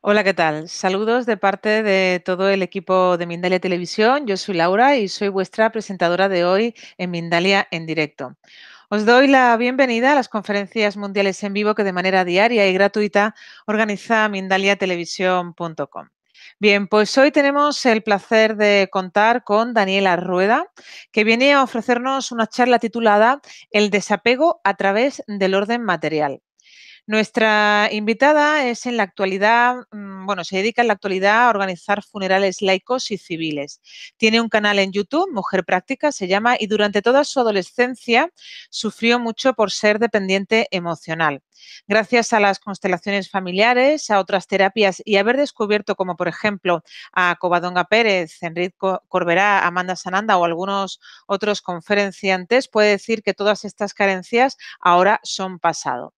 Hola, ¿qué tal? Saludos de parte de todo el equipo de Mindalia Televisión. Yo soy Laura y soy vuestra presentadora de hoy en Mindalia en directo. Os doy la bienvenida a las conferencias mundiales en vivo que de manera diaria y gratuita organiza mindaliatelevisión.com. Bien, pues hoy tenemos el placer de contar con Daniela Rueda, que viene a ofrecernos una charla titulada El desapego a través del orden material. Nuestra invitada es en la actualidad, se dedica en la actualidad a organizar funerales laicos y civiles. Tiene un canal en YouTube, Mujer Práctica se llama, y durante toda su adolescencia sufrió mucho por ser dependiente emocional. Gracias a las constelaciones familiares, a otras terapias y haber descubierto, como por ejemplo a Covadonga Pérez, Enrique Corbera, Amanda Sananda o algunos otros conferenciantes, puede decir que todas estas carencias ahora son pasado.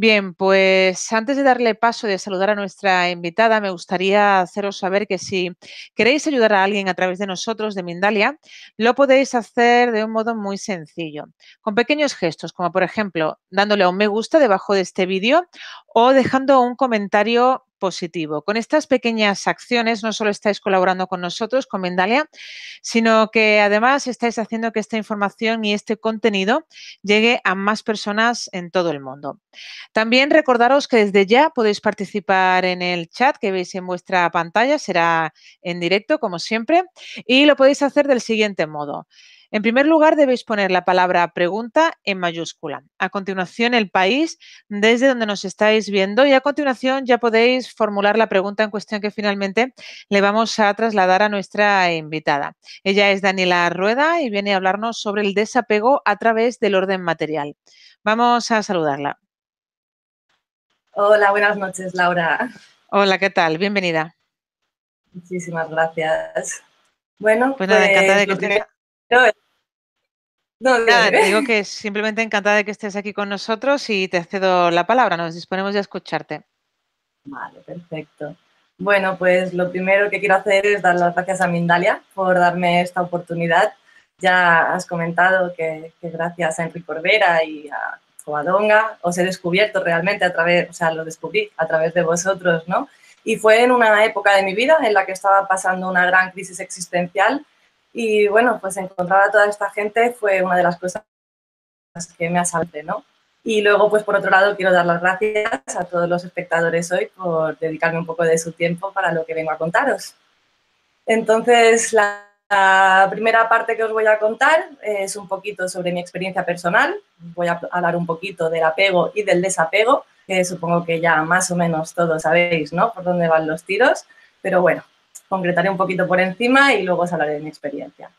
Bien, pues antes de darle paso y de saludar a nuestra invitada, me gustaría haceros saber que si queréis ayudar a alguien a través de nosotros, de Mindalia, lo podéis hacer de un modo muy sencillo, con pequeños gestos, como por ejemplo, dándole a un me gusta debajo de este vídeo o dejando un comentario positivo. Con estas pequeñas acciones no solo estáis colaborando con nosotros, con Mindalia, sino que además estáis haciendo que esta información y este contenido llegue a más personas en todo el mundo. También recordaros que desde ya podéis participar en el chat que veis en vuestra pantalla, será en directo como siempre, y lo podéis hacer del siguiente modo. En primer lugar, debéis poner la palabra pregunta en mayúscula. A continuación, el país desde donde nos estáis viendo y a continuación ya podéis formular la pregunta en cuestión que finalmente le vamos a trasladar a nuestra invitada. Ella es Daniela Rueda y viene a hablarnos sobre el desapego a través del orden material. Vamos a saludarla. Hola, buenas noches, Laura. Hola, ¿qué tal? Bienvenida. Muchísimas gracias. Bueno, pues me encanta de que estés... te digo que simplemente encantada de que estés aquí con nosotros y te cedo la palabra, nos disponemos de escucharte. Vale, perfecto. Bueno, pues lo primero que quiero hacer es dar las gracias a Mindalia por darme esta oportunidad. Ya has comentado que gracias a Enrique Corbera y a Covadonga os he descubierto realmente a través, lo descubrí a través de vosotros, ¿no? Y fue en una época de mi vida en la que estaba pasando una gran crisis existencial. Y bueno, pues encontrar a toda esta gente fue una de las cosas que me asalté, ¿no? Y luego, pues por otro lado, quiero dar las gracias a todos los espectadores hoy por dedicarme un poco de su tiempo para lo que vengo a contaros. Entonces, la primera parte que os voy a contar es un poquito sobre mi experiencia personal. Voy a hablar un poquito del apego y del desapego, que supongo que ya más o menos todos sabéis, ¿no? Por dónde van los tiros, pero bueno. Concretaré un poquito por encima y luego os hablaré de mi experiencia.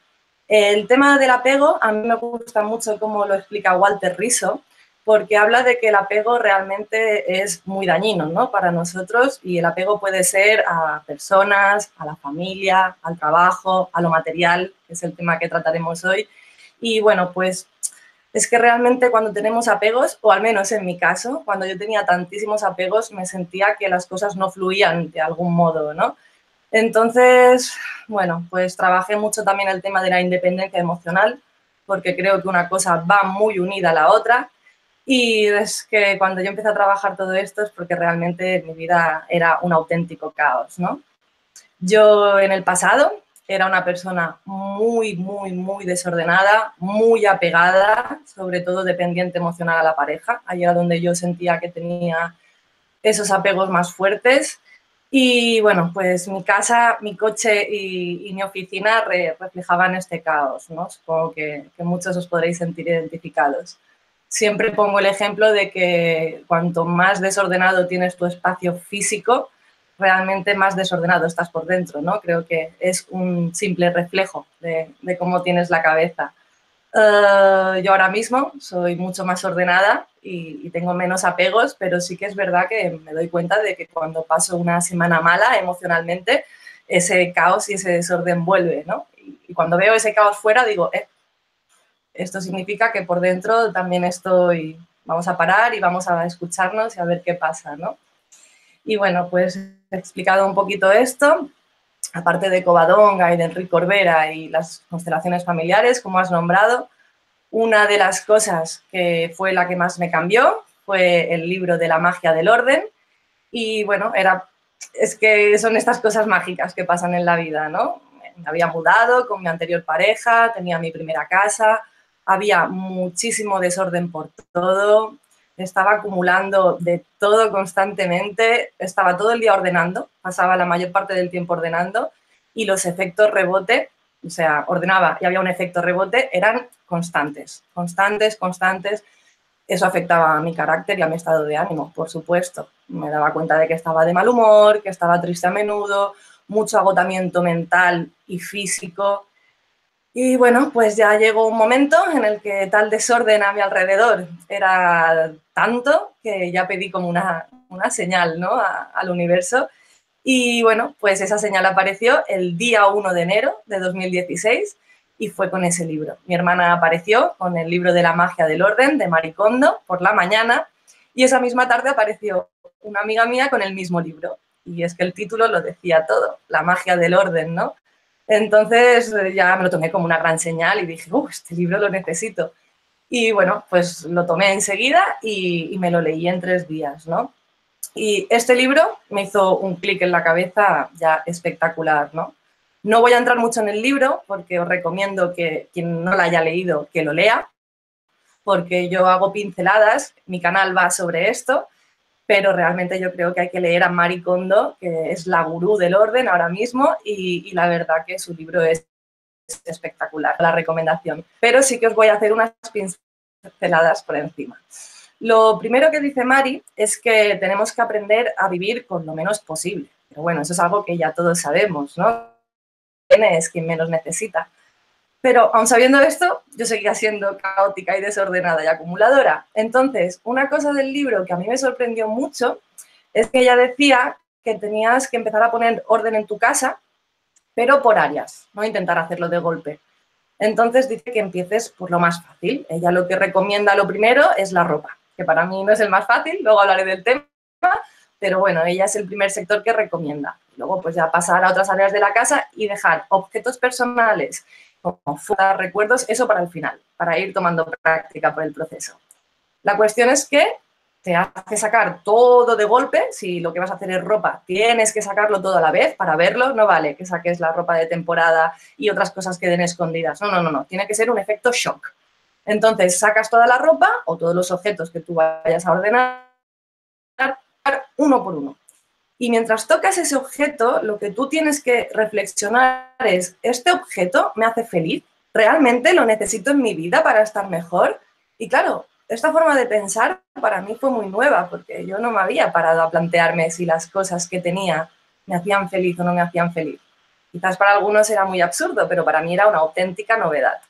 El tema del apego, a mí me gusta mucho cómo lo explica Walter Riso, porque habla de que el apego realmente es muy dañino, ¿no? Para nosotros, y el apego puede ser a personas, a la familia, al trabajo, a lo material, que es el tema que trataremos hoy. Y bueno, pues es que realmente cuando tenemos apegos, o al menos en mi caso, cuando yo tenía tantísimos apegos, me sentía que las cosas no fluían de algún modo, ¿no? Entonces, bueno, pues trabajé mucho también el tema de la independencia emocional, porque creo que una cosa va muy unida a la otra, y es que cuando yo empecé a trabajar todo esto es porque realmente mi vida era un auténtico caos, ¿no? Yo en el pasado era una persona muy, muy, muy desordenada, muy apegada, sobre todo dependiente emocional a la pareja, ahí era donde yo sentía que tenía esos apegos más fuertes. Y bueno, pues mi casa, mi coche y mi oficina reflejaban este caos, ¿no? Supongo que muchos os podréis sentir identificados. Siempre pongo el ejemplo de que cuanto más desordenado tienes tu espacio físico, realmente más desordenado estás por dentro, ¿no? Creo que es un simple reflejo de cómo tienes la cabeza. Yo ahora mismo soy mucho más ordenada y tengo menos apegos, pero sí que es verdad que me doy cuenta de que cuando paso una semana mala emocionalmente, ese caos y ese desorden vuelve, ¿no? Y cuando veo ese caos fuera digo, esto significa que por dentro también estoy, vamos a parar y vamos a escucharnos y a ver qué pasa, ¿no? Y bueno, pues he explicado un poquito esto. Aparte de Covadonga y de Enrique Corbera y las constelaciones familiares, como has nombrado, una de las cosas que fue la que más me cambió fue el libro de La magia del orden. Y bueno, era es que son estas cosas mágicas que pasan en la vida, ¿no? Me había mudado con mi anterior pareja, tenía mi primera casa, había muchísimo desorden por todo, estaba acumulando de todo constantemente, estaba todo el día ordenando, pasaba la mayor parte del tiempo ordenando y los efectos rebote, o sea, ordenaba y había un efecto rebote, eran constantes. Eso afectaba a mi carácter y a mi estado de ánimo, por supuesto. Me daba cuenta de que estaba de mal humor, que estaba triste a menudo, mucho agotamiento mental y físico. Y bueno, pues ya llegó un momento en el que tal desorden a mi alrededor era tanto que ya pedí como una señal, ¿no?, al universo. Y bueno, pues esa señal apareció el día 1 de enero de 2016 y fue con ese libro. Mi hermana apareció con el libro de La magia del orden de Marie Kondo por la mañana y esa misma tarde apareció una amiga mía con el mismo libro. Y es que el título lo decía todo, La magia del orden, ¿no? Entonces ya me lo tomé como una gran señal y dije, este libro lo necesito. Y bueno, pues lo tomé enseguida y me lo leí en 3 días, ¿no? Y este libro me hizo un clic en la cabeza ya espectacular, ¿no? No voy a entrar mucho en el libro porque os recomiendo que quien no lo haya leído que lo lea, porque yo hago pinceladas, mi canal va sobre esto, pero realmente yo creo que hay que leer a Marie Kondo, que es la gurú del orden ahora mismo, y la verdad que su libro es espectacular, la recomendación. Pero sí que os voy a hacer unas pinceladas por encima. Lo primero que dice Marie es que tenemos que aprender a vivir con lo menos posible. Pero bueno, eso es algo que ya todos sabemos, ¿no? Quien es quien menos necesita. Pero aun sabiendo esto, yo seguía siendo caótica y desordenada y acumuladora. Entonces, una cosa del libro que a mí me sorprendió mucho es que ella decía que tenías que empezar a poner orden en tu casa, pero por áreas, no intentar hacerlo de golpe. Entonces dice que empieces por lo más fácil. Ella lo que recomienda lo primero es la ropa, que para mí no es el más fácil, luego hablaré del tema, pero bueno, ella es el primer sector que recomienda. Luego pues ya pasar a otras áreas de la casa y dejar objetos personales, como fuera recuerdos, eso para el final, para ir tomando práctica por el proceso. La cuestión es que te hace sacar todo de golpe, si lo que vas a hacer es ropa, tienes que sacarlo todo a la vez para verlo, no vale que saques la ropa de temporada y otras cosas queden escondidas, no, tiene que ser un efecto shock. Entonces sacas toda la ropa o todos los objetos que tú vayas a ordenar, uno por uno. Y mientras tocas ese objeto, lo que tú tienes que reflexionar es, ¿este objeto me hace feliz? ¿Realmente lo necesito en mi vida para estar mejor? Y claro, esta forma de pensar para mí fue muy nueva, porque yo no me había parado a plantearme si las cosas que tenía me hacían feliz o no me hacían feliz. Quizás para algunos era muy absurdo, pero para mí era una auténtica novedad.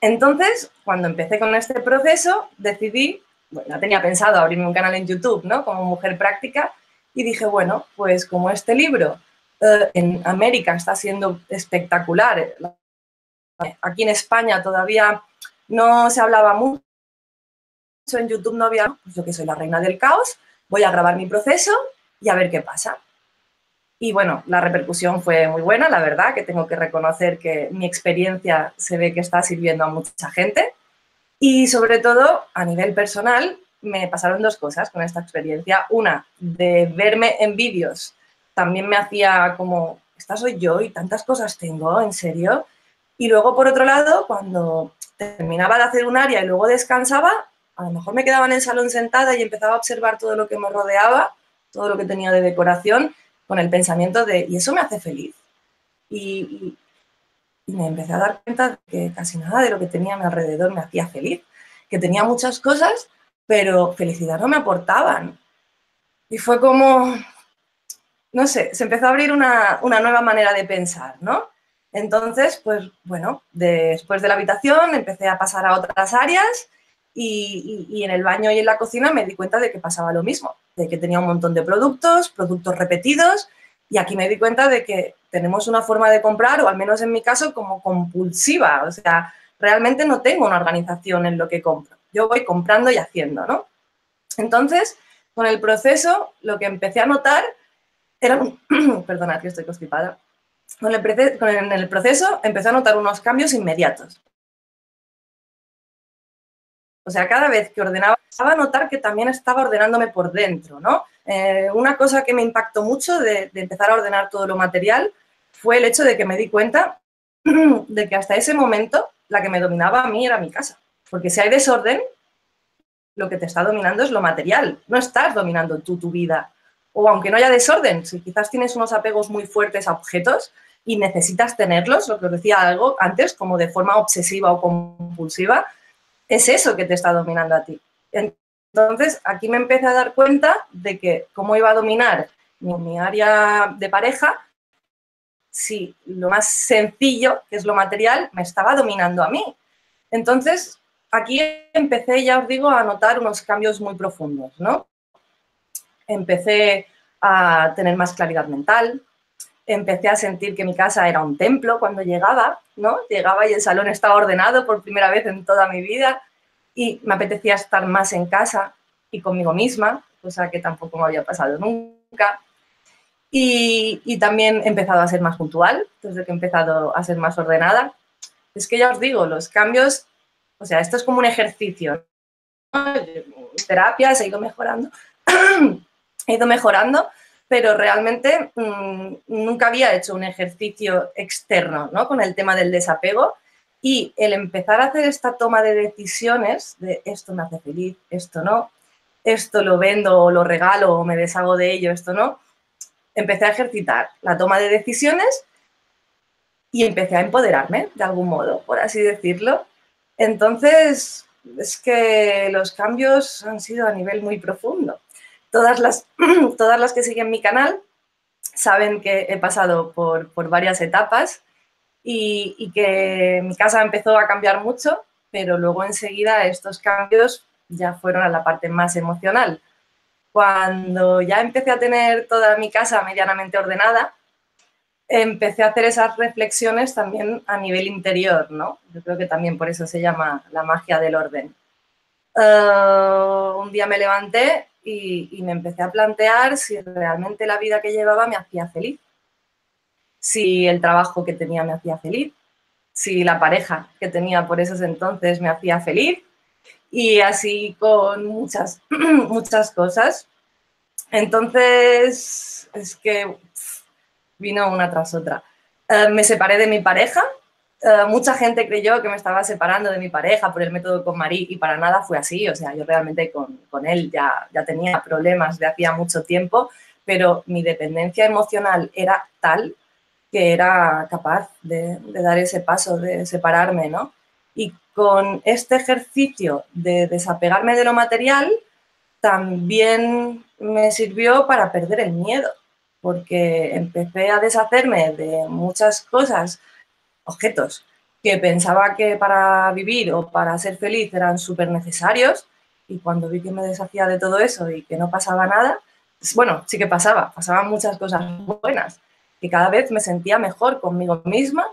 Entonces, cuando empecé con este proceso, decidí, bueno, tenía pensado abrirme un canal en YouTube, ¿no?, como Mujer Práctica, y dije, bueno, pues como este libro en América está siendo espectacular, aquí en España todavía no se hablaba mucho, en YouTube no había, pues yo que soy la reina del caos, voy a grabar mi proceso y a ver qué pasa. Y bueno, la repercusión fue muy buena, la verdad, que tengo que reconocer que mi experiencia se ve que está sirviendo a mucha gente. Y sobre todo, a nivel personal, me pasaron 2 cosas con esta experiencia. Una, de verme en vídeos, también me hacía como, esta soy yo y tantas cosas tengo, ¿en serio? Y luego, por otro lado, cuando terminaba de hacer un área y luego descansaba, a lo mejor me quedaba en el salón sentada y empezaba a observar todo lo que me rodeaba, todo lo que tenía de decoración, con el pensamiento de, ¿y eso me hace feliz? Y me empecé a dar cuenta de que casi nada de lo que tenía a mi alrededor me hacía feliz, que tenía muchas cosas, pero felicidad no me aportaban. Y fue como, no sé, se empezó a abrir una nueva manera de pensar, ¿no? Entonces, pues bueno, después de la habitación empecé a pasar a otras áreas y en el baño y en la cocina me di cuenta de que pasaba lo mismo, de que tenía un montón de productos repetidos. Y aquí me di cuenta de que tenemos una forma de comprar, o al menos en mi caso, como compulsiva. O sea, realmente no tengo una organización en lo que compro. Yo voy comprando y haciendo, ¿no? Entonces, con el proceso, lo que empecé a notar era... Perdonad que estoy constipada. En el proceso empecé a notar unos cambios inmediatos. O sea, cada vez que ordenaba, a notar que también estaba ordenándome por dentro, ¿no? Una cosa que me impactó mucho de empezar a ordenar todo lo material fue el hecho de que me di cuenta de que hasta ese momento la que me dominaba a mí era mi casa. Porque si hay desorden, lo que te está dominando es lo material. No estás dominando tú tu vida. O aunque no haya desorden, si quizás tienes unos apegos muy fuertes a objetos y necesitas tenerlos, lo que os decía algo antes, como de forma obsesiva o compulsiva, es eso que te está dominando a ti. Entonces, aquí me empecé a dar cuenta de que cómo iba a dominar mi área de pareja si lo más sencillo, que es lo material, me estaba dominando a mí. Entonces, aquí empecé, ya os digo, a notar unos cambios muy profundos, ¿no? Empecé a tener más claridad mental, empecé a sentir que mi casa era un templo cuando llegaba, ¿no? Llegaba y el salón estaba ordenado por primera vez en toda mi vida y me apetecía estar más en casa y conmigo misma, cosa que tampoco me había pasado nunca. Y también he empezado a ser más puntual, desde que he empezado a ser más ordenada. Es que ya os digo, los cambios, o sea, esto es como un ejercicio, ¿no? Terapias, he ido mejorando, pero realmente nunca había hecho un ejercicio externo, ¿no? Con el tema del desapego y el empezar a hacer esta toma de decisiones de esto me hace feliz, esto no, esto lo vendo o lo regalo o me deshago de ello, esto no, empecé a ejercitar la toma de decisiones y empecé a empoderarme de algún modo, por así decirlo. Entonces, es que los cambios han sido a nivel muy profundo. Todas las que siguen mi canal saben que he pasado por varias etapas y que mi casa empezó a cambiar mucho, pero luego enseguida estos cambios ya fueron a la parte más emocional. Cuando ya empecé a tener toda mi casa medianamente ordenada, empecé a hacer esas reflexiones también a nivel interior, ¿no? Yo creo que también por eso se llama la magia del orden. Un día me levanté y me empecé a plantear si realmente la vida que llevaba me hacía feliz, si el trabajo que tenía me hacía feliz, si la pareja que tenía por esos entonces me hacía feliz y así con muchas cosas. Entonces, es que vino una tras otra. Me separé de mi pareja. Mucha gente creyó que me estaba separando de mi pareja por el método KonMari y para nada fue así. O sea, yo realmente con él ya tenía problemas de hacía mucho tiempo, pero mi dependencia emocional era tal que era capaz de dar ese paso, de separarme, ¿no? Y con este ejercicio de desapegarme de lo material también me sirvió para perder el miedo, porque empecé a deshacerme de muchas cosas, objetos, que pensaba que para vivir o para ser feliz eran súper necesarios y cuando vi que me deshacía de todo eso y que no pasaba nada, bueno, sí que pasaban muchas cosas buenas, que cada vez me sentía mejor conmigo misma,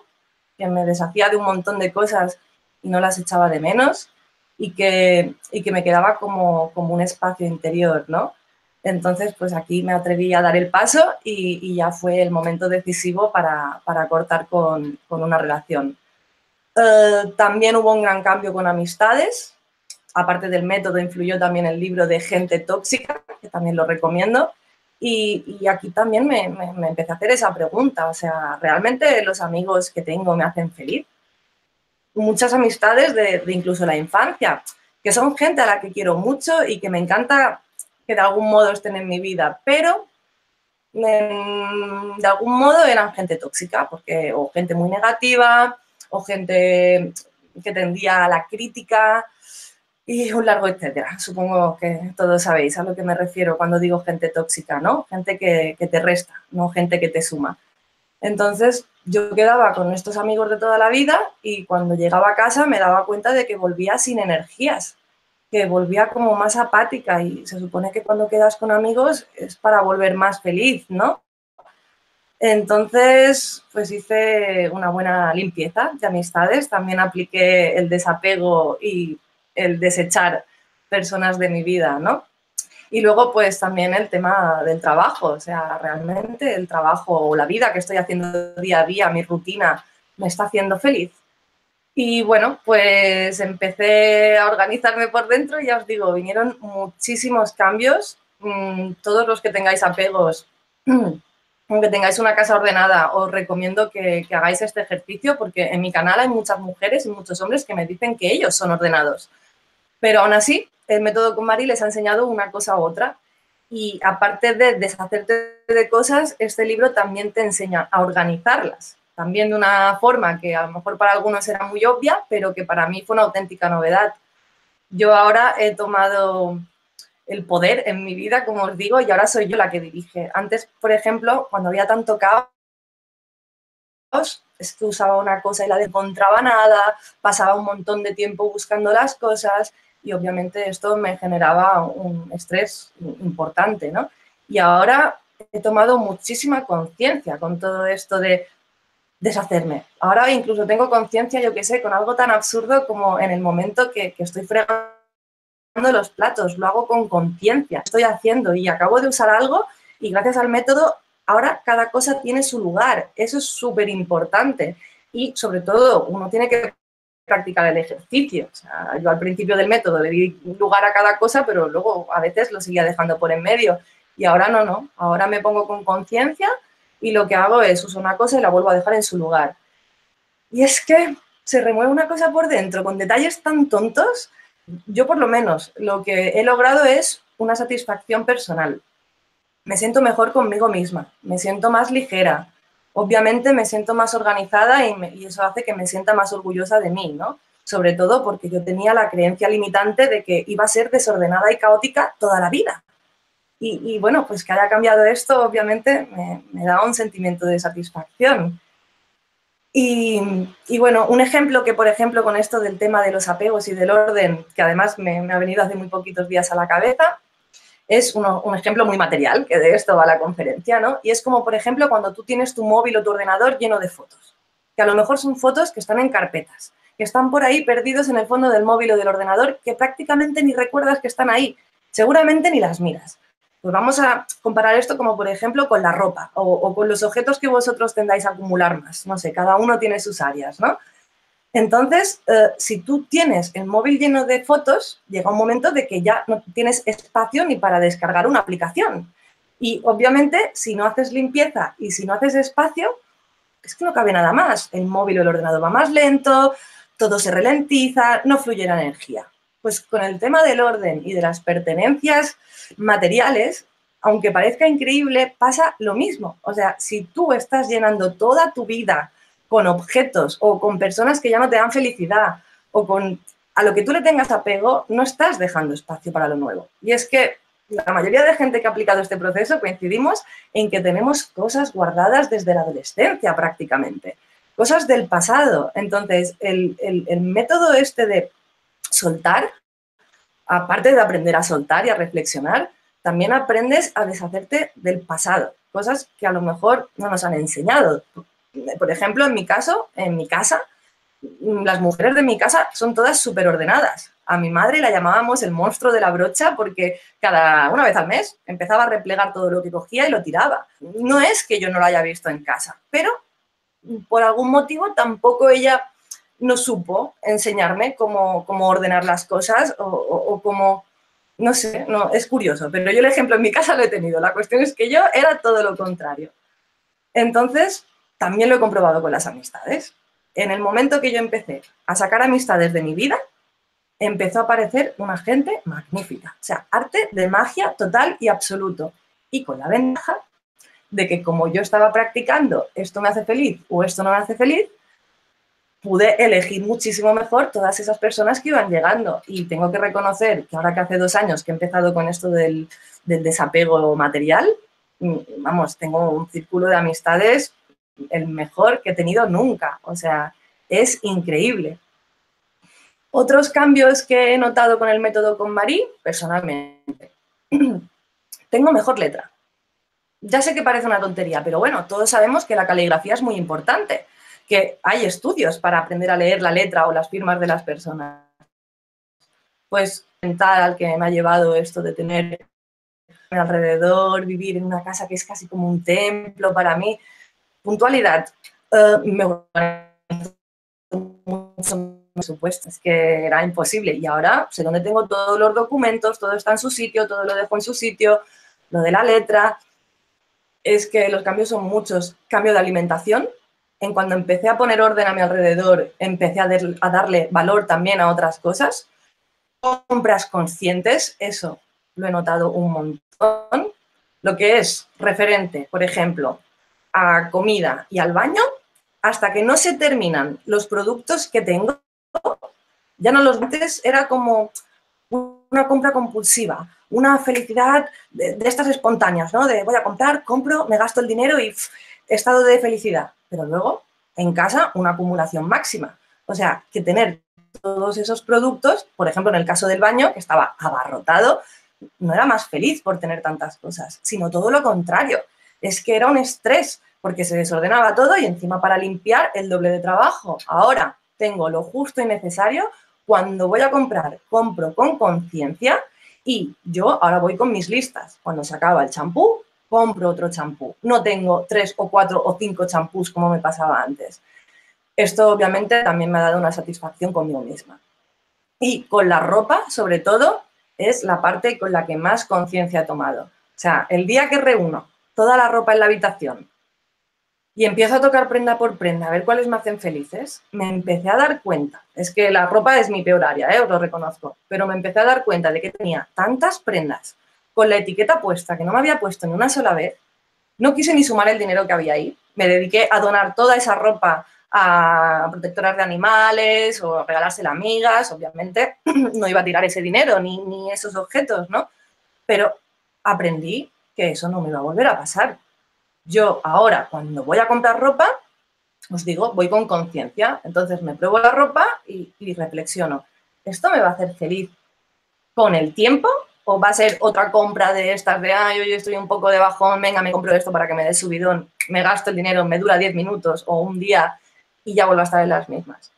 que me deshacía de un montón de cosas y no las echaba de menos y que me quedaba como un espacio interior, ¿no? Entonces, pues aquí me atreví a dar el paso y ya fue el momento decisivo para cortar con una relación. También hubo un gran cambio con amistades. Aparte del método, influyó también el libro de Gente Tóxica, que también lo recomiendo. Y aquí también me empecé a hacer esa pregunta. O sea, ¿realmente los amigos que tengo me hacen feliz? Muchas amistades de incluso la infancia, que son gente a la que quiero mucho y que me encanta que de algún modo estén en mi vida, pero de algún modo eran gente tóxica, porque o gente muy negativa, o gente que tendía a la crítica y un largo etcétera. Supongo que todos sabéis a lo que me refiero cuando digo gente tóxica, ¿no? Gente que te resta, no gente que te suma. Entonces, yo quedaba con estos amigos de toda la vida y cuando llegaba a casa me daba cuenta de que volvía sin energías, que volvía como más apática y se supone que cuando quedas con amigos es para volver más feliz, ¿no? Entonces, pues hice una buena limpieza de amistades. También apliqué el desapego y el desechar personas de mi vida, ¿no? Y luego, pues también el tema del trabajo. O sea, realmente el trabajo o la vida que estoy haciendo día a día, mi rutina, me está haciendo feliz. Y bueno, pues empecé a organizarme por dentro y ya os digo, vinieron muchísimos cambios. Todos los que tengáis apegos, aunque tengáis una casa ordenada, os recomiendo que hagáis este ejercicio, porque en mi canal hay muchas mujeres y muchos hombres que me dicen que ellos son ordenados. Pero aún así, el método KonMari les ha enseñado una cosa u otra. Y aparte de deshacerte de cosas, este libro también te enseña a organizarlas. También de una forma que a lo mejor para algunos era muy obvia, pero que para mí fue una auténtica novedad. Yo ahora he tomado el poder en mi vida, como os digo, y ahora soy yo la que dirige. Antes, por ejemplo, cuando había tanto caos, es que usaba una cosa y la descontraba nada, pasaba un montón de tiempo buscando las cosas y obviamente esto me generaba un estrés importante, ¿no? Y ahora he tomado muchísima conciencia con todo esto de deshacerme. Ahora incluso tengo conciencia, yo qué sé, con algo tan absurdo como en el momento que estoy fregando los platos, lo hago con conciencia, estoy haciendo y acabo de usar algo y gracias al método ahora cada cosa tiene su lugar. Eso es súper importante y sobre todo uno tiene que practicar el ejercicio. O sea, yo al principio del método le di lugar a cada cosa, pero luego a veces lo seguía dejando por en medio y ahora no, ahora me pongo con conciencia. Y lo que hago es uso una cosa y la vuelvo a dejar en su lugar. Y es que se remueve una cosa por dentro con detalles tan tontos. Yo por lo menos lo que he logrado es una satisfacción personal. Me siento mejor conmigo misma, me siento más ligera. Obviamente me siento más organizada y eso hace que me sienta más orgullosa de mí, ¿no? Sobre todo porque yo tenía la creencia limitante de que iba a ser desordenada y caótica toda la vida. Y bueno, pues que haya cambiado esto, obviamente, me da un sentimiento de satisfacción. Y bueno, un ejemplo que, por ejemplo, con esto del tema de los apegos y del orden, que además me ha venido hace muy poquitos días a la cabeza, es un ejemplo muy material, que de esto va la conferencia, ¿no? Y es como, por ejemplo, cuando tú tienes tu móvil o tu ordenador lleno de fotos, que a lo mejor son fotos que están en carpetas, que están por ahí perdidos en el fondo del móvil o del ordenador, que prácticamente ni recuerdas que están ahí, seguramente ni las miras. Pues vamos a comparar esto como, por ejemplo, con la ropa o con los objetos que vosotros tendáis a acumular más. No sé, cada uno tiene sus áreas, ¿no? Entonces, si tú tienes el móvil lleno de fotos, llega un momento de que ya no tienes espacio ni para descargar una aplicación. Y, obviamente, si no haces limpieza y si no haces espacio, es que no cabe nada más. El móvil o el ordenador va más lento, todo se ralentiza, no fluye la energía. Pues con el tema del orden y de las pertenencias materiales, aunque parezca increíble, pasa lo mismo. O sea, si tú estás llenando toda tu vida con objetos o con personas que ya no te dan felicidad o con a lo que tú le tengas apego, no estás dejando espacio para lo nuevo. Y es que la mayoría de gente que ha aplicado este proceso coincidimos en que tenemos cosas guardadas desde la adolescencia prácticamente, cosas del pasado. Entonces, el método este de soltar, aparte de aprender a soltar y a reflexionar, también aprendes a deshacerte del pasado, cosas que a lo mejor no nos han enseñado. Por ejemplo, en mi caso, en mi casa, las mujeres de mi casa son todas súper ordenadas. A mi madre la llamábamos el monstruo de la brocha porque una vez al mes empezaba a replegar todo lo que cogía y lo tiraba. No es que yo no lo haya visto en casa, pero por algún motivo tampoco ella no supo enseñarme cómo ordenar las cosas o cómo, no sé, no, es curioso, pero yo el ejemplo en mi casa lo he tenido. La cuestión es que yo era todo lo contrario. Entonces, también lo he comprobado con las amistades. En el momento que yo empecé a sacar amistades de mi vida, empezó a aparecer una gente magnífica. O sea, arte de magia total y absoluto. Y con la ventaja de que como yo estaba practicando esto me hace feliz o esto no me hace feliz, pude elegir muchísimo mejor todas esas personas que iban llegando. Y tengo que reconocer que ahora que hace 2 años que he empezado con esto del desapego material, vamos, tengo un círculo de amistades el mejor que he tenido nunca. O sea, es increíble. Otros cambios que he notado con el método KonMari, personalmente. Tengo mejor letra. Ya sé que parece una tontería, pero bueno, todos sabemos que la caligrafía es muy importante, que hay estudios para aprender a leer la letra o las firmas de las personas. Pues mental que me ha llevado esto de tener alrededor, vivir en una casa que es casi como un templo para mí. Puntualidad. Me gusta mucho por supuesto, es que era imposible. Y ahora sé dónde tengo todos los documentos, todo está en su sitio, todo lo dejo en su sitio, lo de la letra. Es que los cambios son muchos. Cambio de alimentación. En cuando empecé a poner orden a mi alrededor, empecé a darle valor también a otras cosas. Compras conscientes, eso lo he notado un montón. Lo que es referente, por ejemplo, a comida y al baño, hasta que no se terminan los productos que tengo, ya no los antes era como una compra compulsiva, una felicidad de estas espontáneas, ¿no? De voy a comprar, compro, me gasto el dinero y estado de felicidad. Pero luego, en casa, una acumulación máxima. O sea, que tener todos esos productos, por ejemplo, en el caso del baño, que estaba abarrotado, no era más feliz por tener tantas cosas, sino todo lo contrario. Es que era un estrés, porque se desordenaba todo y encima para limpiar el doble de trabajo. Ahora tengo lo justo y necesario. Cuando voy a comprar, compro con conciencia y yo ahora voy con mis listas. Cuando se acaba el champú, compro otro champú. No tengo 3 o 4 o 5 champús como me pasaba antes. Esto obviamente también me ha dado una satisfacción conmigo misma. Y con la ropa, sobre todo, es la parte con la que más conciencia he tomado. O sea, el día que reúno toda la ropa en la habitación y empiezo a tocar prenda por prenda, a ver cuáles me hacen felices, me empecé a dar cuenta. Es que la ropa es mi peor área, os lo reconozco. Pero me empecé a dar cuenta de que tenía tantas prendas con la etiqueta puesta, que no me había puesto ni una sola vez. No quise ni sumar el dinero que había ahí. Me dediqué a donar toda esa ropa a protectoras de animales o a regalársela a amigas. Obviamente no iba a tirar ese dinero ni esos objetos, ¿no? Pero aprendí que eso no me iba a volver a pasar. Yo ahora, cuando voy a comprar ropa, os digo, voy con conciencia. Entonces me pruebo la ropa y reflexiono. ¿Esto me va a hacer feliz con el tiempo? ¿O va a ser otra compra de estas de, ah, yo estoy un poco de bajón, venga, me compro esto para que me dé subidón, me gasto el dinero, me dura 10 minutos o un día y ya vuelvo a estar en las mismas?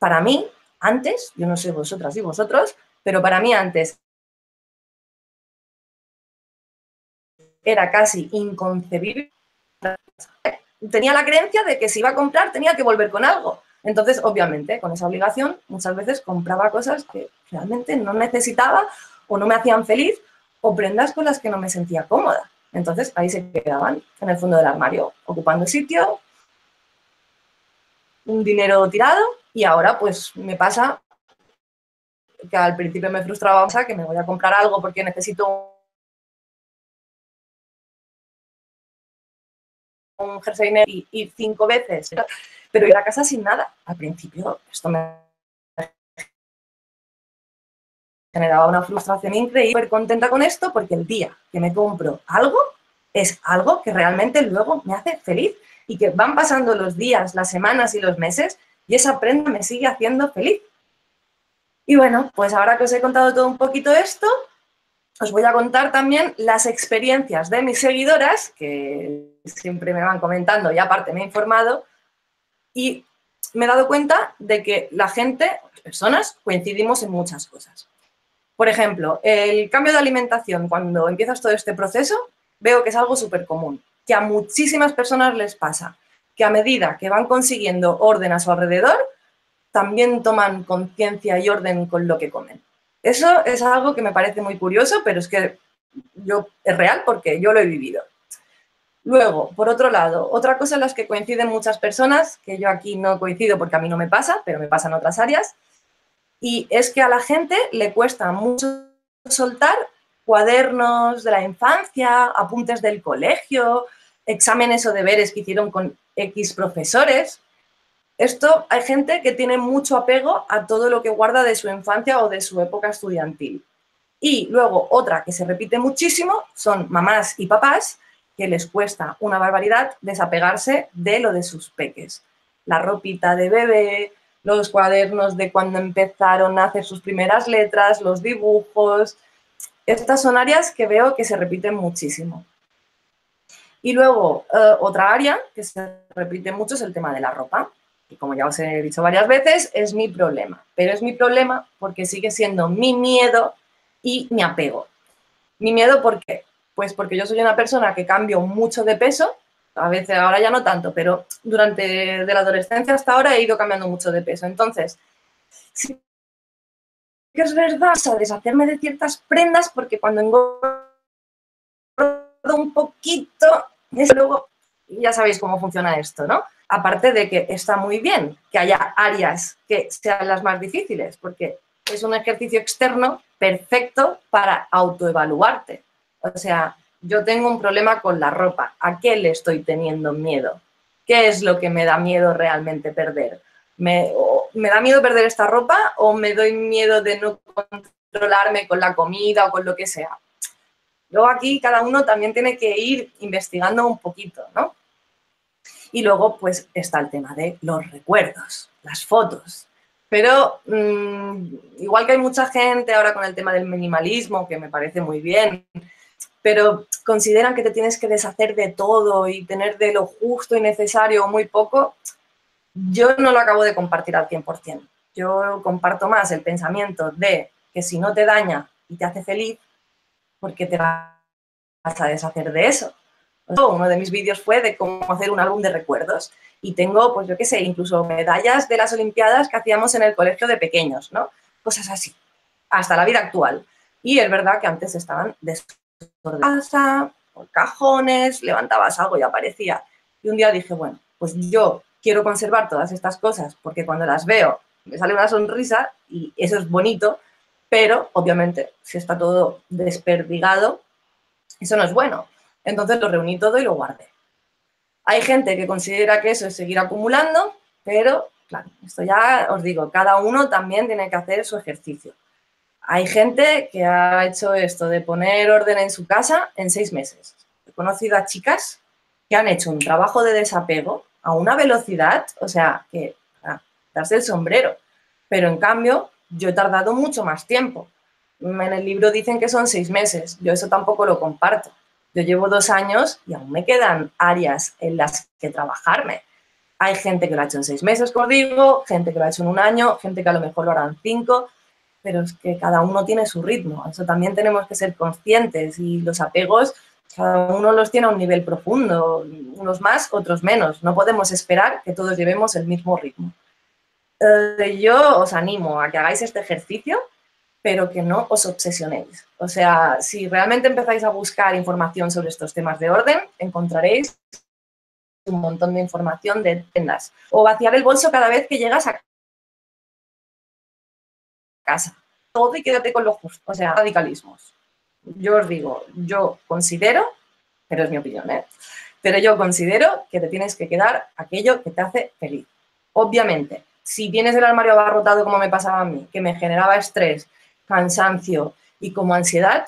Para mí, antes, yo no sé vosotras y vosotros, pero para mí antes era casi inconcebible. Tenía la creencia de que si iba a comprar tenía que volver con algo. Entonces, obviamente, con esa obligación, muchas veces compraba cosas que realmente no necesitaba o no me hacían feliz, o prendas con las que no me sentía cómoda. Entonces, ahí se quedaban, en el fondo del armario, ocupando sitio, un dinero tirado, y ahora, pues, me pasa que al principio me frustraba, que me voy a comprar algo porque necesito un jersey negro y 5 veces, pero ir a casa sin nada. Al principio, esto me generaba una frustración increíble, súper contenta con esto porque el día que me compro algo es algo que realmente luego me hace feliz y que van pasando los días, las semanas y los meses y esa prenda me sigue haciendo feliz. Y bueno, pues ahora que os he contado todo un poquito esto, os voy a contar también las experiencias de mis seguidoras que siempre me van comentando y aparte me he informado y me he dado cuenta de que la gente, las personas, coincidimos en muchas cosas. Por ejemplo, el cambio de alimentación, cuando empiezas todo este proceso, veo que es algo súper común, que a muchísimas personas les pasa, que a medida que van consiguiendo orden a su alrededor, también toman conciencia y orden con lo que comen. Eso es algo que me parece muy curioso, pero es que yo, es real porque yo lo he vivido. Luego, por otro lado, otra cosa en las que coinciden muchas personas, que yo aquí no coincido porque a mí no me pasa, pero me pasa en otras áreas, y es que a la gente le cuesta mucho soltar cuadernos de la infancia, apuntes del colegio, exámenes o deberes que hicieron con X profesores. Esto hay gente que tiene mucho apego a todo lo que guarda de su infancia o de su época estudiantil. Y luego otra que se repite muchísimo son mamás y papás que les cuesta una barbaridad desapegarse de lo de sus peques. La ropita de bebé, los cuadernos de cuando empezaron a hacer sus primeras letras, los dibujos. Estas son áreas que veo que se repiten muchísimo. Y luego, otra área que se repite mucho es el tema de la ropa. Y como ya os he dicho varias veces, es mi problema. Pero es mi problema porque sigue siendo mi miedo y mi apego. ¿Mi miedo por qué? Pues porque yo soy una persona que cambio mucho de peso. A veces, ahora ya no tanto, pero durante de la adolescencia hasta ahora he ido cambiando mucho de peso. Entonces, sí que es verdad, o sea, deshacerme de ciertas prendas, porque cuando engordo un poquito, desde luego ya sabéis cómo funciona esto, ¿no? Aparte de que está muy bien que haya áreas que sean las más difíciles, porque es un ejercicio externo perfecto para autoevaluarte. O sea, yo tengo un problema con la ropa. ¿A qué le estoy teniendo miedo? ¿Qué es lo que me da miedo realmente perder? ¿Me da miedo perder esta ropa o me doy miedo de no controlarme con la comida o con lo que sea? Luego aquí cada uno también tiene que ir investigando un poquito, ¿no? Y luego pues está el tema de los recuerdos, las fotos. Pero igual que hay mucha gente ahora con el tema del minimalismo, que me parece muy bien, pero consideran que te tienes que deshacer de todo y tener de lo justo y necesario o muy poco. Yo no lo acabo de compartir al 100%. Yo comparto más el pensamiento de que si no te daña y te hace feliz, ¿por qué te vas a deshacer de eso? Uno de mis vídeos fue de cómo hacer un álbum de recuerdos y tengo, pues yo qué sé, incluso medallas de las Olimpiadas que hacíamos en el colegio de pequeños, ¿no? Cosas así, hasta la vida actual. Y es verdad que antes estaban desordenadas, por cajones, levantabas algo y aparecía. Y un día dije, bueno, pues yo quiero conservar todas estas cosas porque cuando las veo me sale una sonrisa y eso es bonito, pero obviamente si está todo desperdigado, eso no es bueno. Entonces lo reuní todo y lo guardé. Hay gente que considera que eso es seguir acumulando, pero claro, esto ya os digo, cada uno también tiene que hacer su ejercicio. Hay gente que ha hecho esto de poner orden en su casa en 6 meses. He conocido a chicas que han hecho un trabajo de desapego a una velocidad, o sea, que darse el sombrero. Pero en cambio, yo he tardado mucho más tiempo. En el libro dicen que son 6 meses. Yo eso tampoco lo comparto. Yo llevo 2 años y aún me quedan áreas en las que trabajarme. Hay gente que lo ha hecho en 6 meses, como digo, gente que lo ha hecho en 1 año, gente que a lo mejor lo harán 5, pero es que cada uno tiene su ritmo. Eso también tenemos que ser conscientes y los apegos, cada uno los tiene a un nivel profundo, unos más, otros menos. No podemos esperar que todos llevemos el mismo ritmo. Yo os animo a que hagáis este ejercicio, pero que no os obsesionéis. O sea, si realmente empezáis a buscar información sobre estos temas de orden, encontraréis un montón de información de prendas. O vaciar el bolso cada vez que llegas a casa. Todo y quédate con lo justo. O sea, radicalismos. Yo os digo, yo considero, pero es mi opinión, ¿eh? Pero yo considero que te tienes que quedar aquello que te hace feliz. Obviamente, si tienes el armario abarrotado como me pasaba a mí, que me generaba estrés, cansancio y como ansiedad,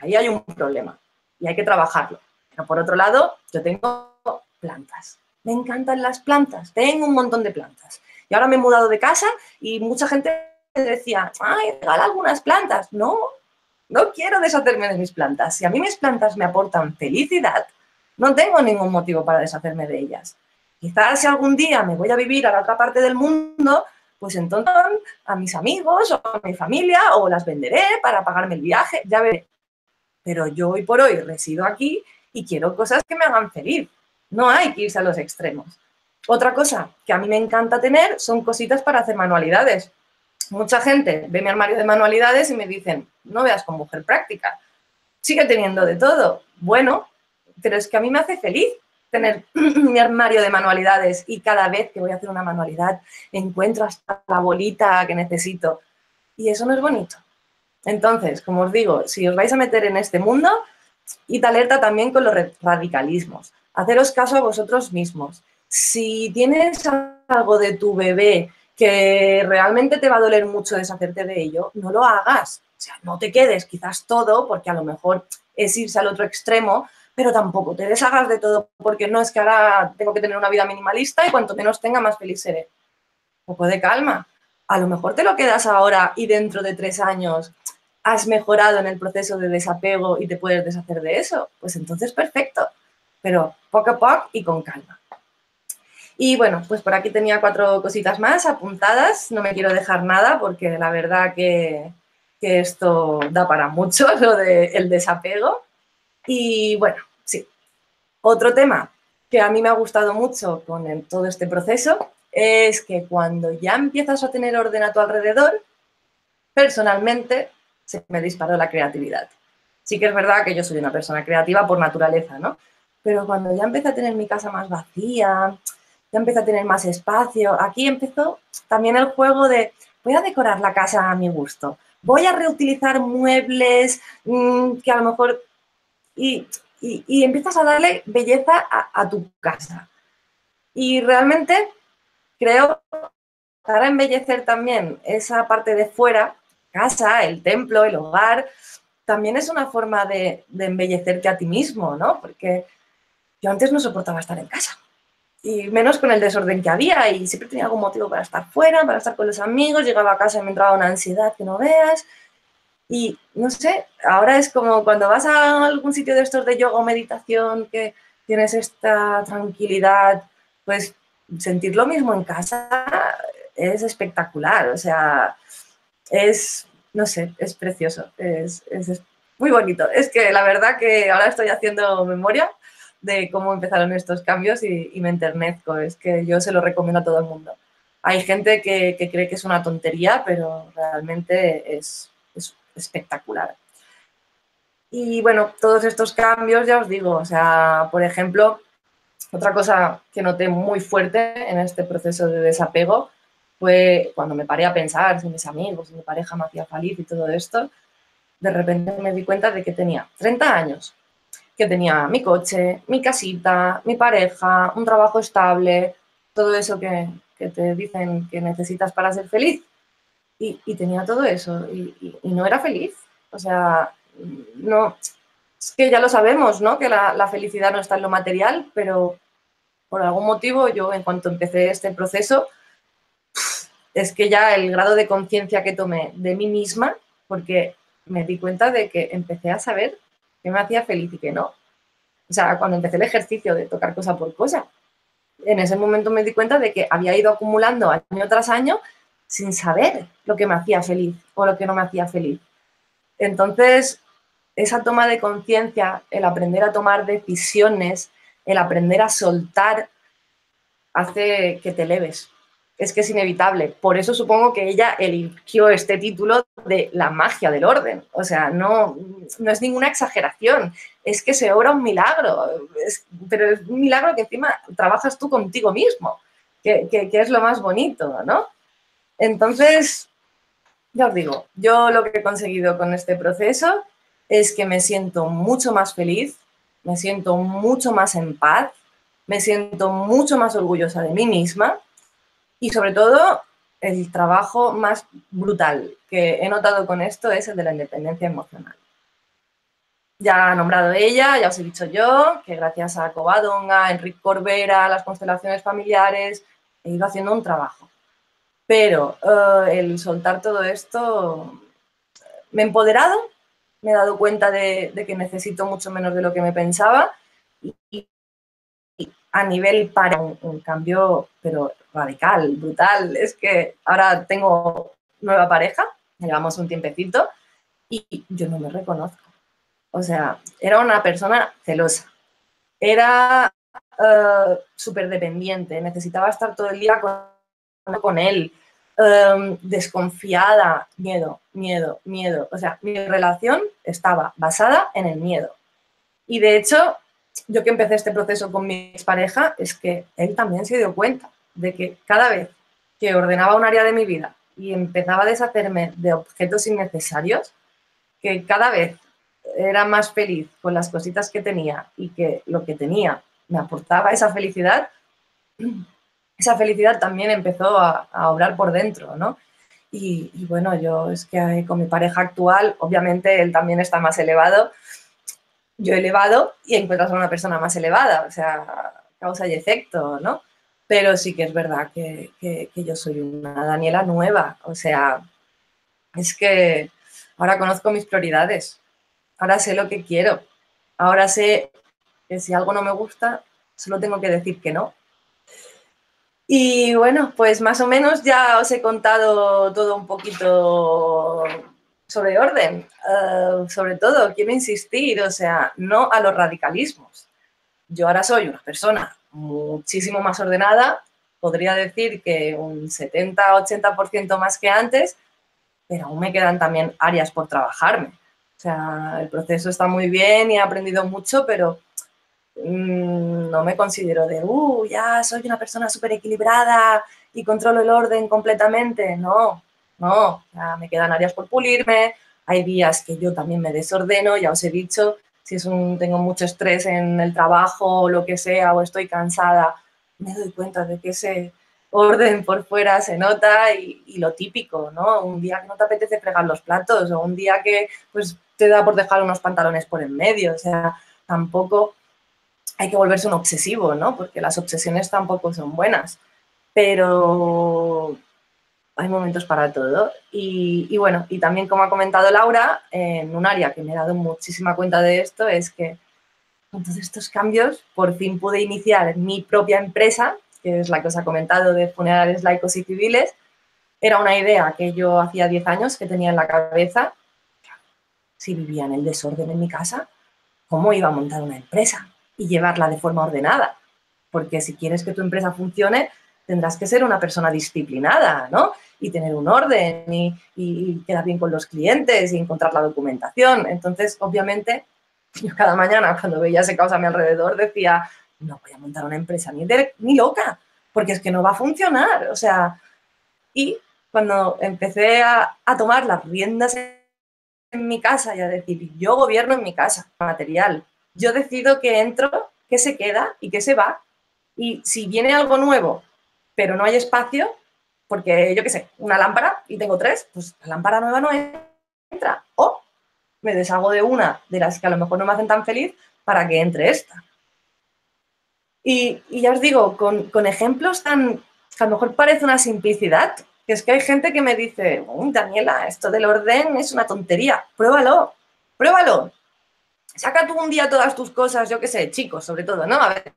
ahí hay un problema y hay que trabajarlo. Pero por otro lado, yo tengo plantas. Me encantan las plantas, tengo un montón de plantas. Y ahora me he mudado de casa y mucha gente decía, ay, regala algunas plantas. No, no quiero deshacerme de mis plantas. Si a mí mis plantas me aportan felicidad, no tengo ningún motivo para deshacerme de ellas. Quizás si algún día me voy a vivir a la otra parte del mundo, pues entonces a mis amigos o a mi familia o las venderé para pagarme el viaje, ya veré. Pero yo hoy por hoy resido aquí y quiero cosas que me hagan feliz. No hay que irse a los extremos. Otra cosa que a mí me encanta tener son cositas para hacer manualidades. Mucha gente ve mi armario de manualidades y me dicen, no veas con Mujer Práctica, sigue teniendo de todo. Bueno, pero es que a mí me hace feliz tener mi armario de manualidades y cada vez que voy a hacer una manualidad encuentro hasta la bolita que necesito. Y eso no es bonito. Entonces, como os digo, si os vais a meter en este mundo, id alerta también con los radicalismos. Haceros caso a vosotros mismos. Si tienes algo de tu bebé que realmente te va a doler mucho deshacerte de ello, no lo hagas. O sea, no te quedes quizás todo, porque a lo mejor es irse al otro extremo, pero tampoco te deshagas de todo porque no es que ahora tengo que tener una vida minimalista y cuanto menos tenga más feliz seré. Un poco de calma. A lo mejor te lo quedas ahora y dentro de 3 años has mejorado en el proceso de desapego y te puedes deshacer de eso. Pues entonces perfecto, pero poco a poco y con calma. Y bueno, pues por aquí tenía 4 cositas más apuntadas. No me quiero dejar nada porque la verdad que esto da para mucho, lo del desapego. Y bueno, sí, otro tema que a mí me ha gustado mucho con todo este proceso es que cuando ya empiezas a tener orden a tu alrededor, personalmente se me disparó la creatividad. Sí que es verdad que yo soy una persona creativa por naturaleza, ¿no? Pero cuando ya empecé a tener mi casa más vacía, ya empecé a tener más espacio, aquí empezó también el juego de voy a decorar la casa a mi gusto, voy a reutilizar muebles que a lo mejor... Y empiezas a darle belleza a tu casa. Y realmente creo que para embellecer también esa parte de fuera, casa, el templo, el hogar, también es una forma de embellecerte a ti mismo, ¿no? Porque yo antes no soportaba estar en casa, y menos con el desorden que había, y siempre tenía algún motivo para estar fuera, para estar con los amigos, llegaba a casa y me entraba una ansiedad que no veas. Y no sé, ahora es como cuando vas a algún sitio de estos de yoga o meditación que tienes esta tranquilidad, pues sentir lo mismo en casa es espectacular, o sea, es, no sé, es precioso, es muy bonito. Es que la verdad que ahora estoy haciendo memoria de cómo empezaron estos cambios y me enternezco, es que yo se lo recomiendo a todo el mundo. Hay gente que cree que es una tontería, pero realmente es espectacular. Y bueno, todos estos cambios, ya os digo, o sea, por ejemplo, otra cosa que noté muy fuerte en este proceso de desapego fue cuando me paré a pensar si mis amigos, si mi pareja me hacía feliz y todo esto, de repente me di cuenta de que tenía 30 años, que tenía mi coche, mi casita, mi pareja, un trabajo estable, todo eso que te dicen que necesitas para ser feliz. Y tenía todo eso y no era feliz. O sea, no, es que ya lo sabemos, ¿no? Que la felicidad no está en lo material, pero por algún motivo yo, en cuanto empecé este proceso, es que ya el grado de conciencia que tomé de mí misma, porque me di cuenta de que empecé a saber qué me hacía feliz y qué no. O sea, cuando empecé el ejercicio de tocar cosa por cosa, en ese momento me di cuenta de que había ido acumulando año tras año sin saber lo que me hacía feliz o lo que no me hacía feliz. Entonces, esa toma de conciencia, el aprender a tomar decisiones, el aprender a soltar, hace que te eleves. Es que es inevitable. Por eso supongo que ella eligió este título de La magia del orden. O sea, no es ninguna exageración. Es que se obra un milagro. Pero es un milagro que encima trabajas tú contigo mismo, que es lo más bonito, ¿no? Entonces, ya os digo, yo lo que he conseguido con este proceso es que me siento mucho más feliz, me siento mucho más en paz, me siento mucho más orgullosa de mí misma y, sobre todo, el trabajo más brutal que he notado con esto es el de la independencia emocional. Ya ha nombrado ella, ya os he dicho yo, que gracias a Covadonga, Enrique Corbera, las constelaciones familiares, he ido haciendo un trabajo. Pero el soltar todo esto me he empoderado, me he dado cuenta de que necesito mucho menos de lo que me pensaba y a nivel para un cambio, pero radical, brutal. Es que ahora tengo nueva pareja, llevamos un tiempecito y yo no me reconozco. O sea, era una persona celosa, era súper dependiente, necesitaba estar todo el día con él, desconfiada, miedo. O sea, mi relación estaba basada en el miedo. Y de hecho, yo que empecé este proceso con mi expareja, es que él también se dio cuenta de que cada vez que ordenaba un área de mi vida y empezaba a deshacerme de objetos innecesarios, que cada vez era más feliz con las cositas que tenía y que lo que tenía me aportaba esa felicidad también empezó a obrar por dentro, ¿no? Y bueno, yo es que con mi pareja actual, obviamente él también está más elevado, yo elevado y encuentras a una persona más elevada, o sea, causa y efecto, ¿no? Pero sí que es verdad que yo soy una Daniela nueva, o sea, es que ahora conozco mis prioridades, ahora sé lo que quiero, ahora sé que si algo no me gusta, solo tengo que decir que no. Y bueno, pues más o menos ya os he contado todo un poquito sobre orden. Sobre todo, quiero insistir, o sea, no a los radicalismos. Yo ahora soy una persona muchísimo más ordenada podría decir que un 70-80% más que antes, pero aún me quedan también áreas por trabajarme. O sea, el proceso está muy bien y he aprendido mucho, pero no me considero de, ya soy una persona súper equilibrada y controlo el orden completamente. No, no, ya me quedan áreas por pulirme. Hay días que yo también me desordeno, ya os he dicho, si es tengo mucho estrés en el trabajo o lo que sea, o estoy cansada, me doy cuenta de que ese orden por fuera se nota y lo típico, ¿no? Un día que no te apetece fregar los platos o un día que pues, te da por dejar unos pantalones por en medio. O sea, tampoco hay que volverse un obsesivo, ¿no? Porque las obsesiones tampoco son buenas. Pero hay momentos para todo. Y bueno, y también como ha comentado Laura, en un área que me he dado muchísima cuenta de esto es que con todos estos cambios por fin pude iniciar mi propia empresa, que es la que os ha comentado de funerales laicos y civiles. Era una idea que yo hacía 10 años que tenía en la cabeza. Si vivía en el desorden en mi casa, ¿cómo iba a montar una empresa y llevarla de forma ordenada? Porque si quieres que tu empresa funcione, tendrás que ser una persona disciplinada, ¿no? Y tener un orden y quedar bien con los clientes y encontrar la documentación. Entonces, obviamente, yo cada mañana cuando veía ese caos a mi alrededor decía, no voy a montar una empresa ni loca, porque es que no va a funcionar. O sea, y cuando empecé a tomar las riendas en mi casa y a decir, yo gobierno en mi casa, material, yo decido qué entro, qué se queda y qué se va. Y si viene algo nuevo, pero no hay espacio, porque yo qué sé, una lámpara y tengo 3, pues la lámpara nueva no entra. O me deshago de una de las que a lo mejor no me hacen tan feliz para que entre esta. Y ya os digo, con ejemplos tan, que a lo mejor parece una simplicidad, que es que hay gente que me dice, Daniela, esto del orden es una tontería, pruébalo, pruébalo. Saca tú un día todas tus cosas, yo qué sé, chicos, sobre todo, ¿no? A ver,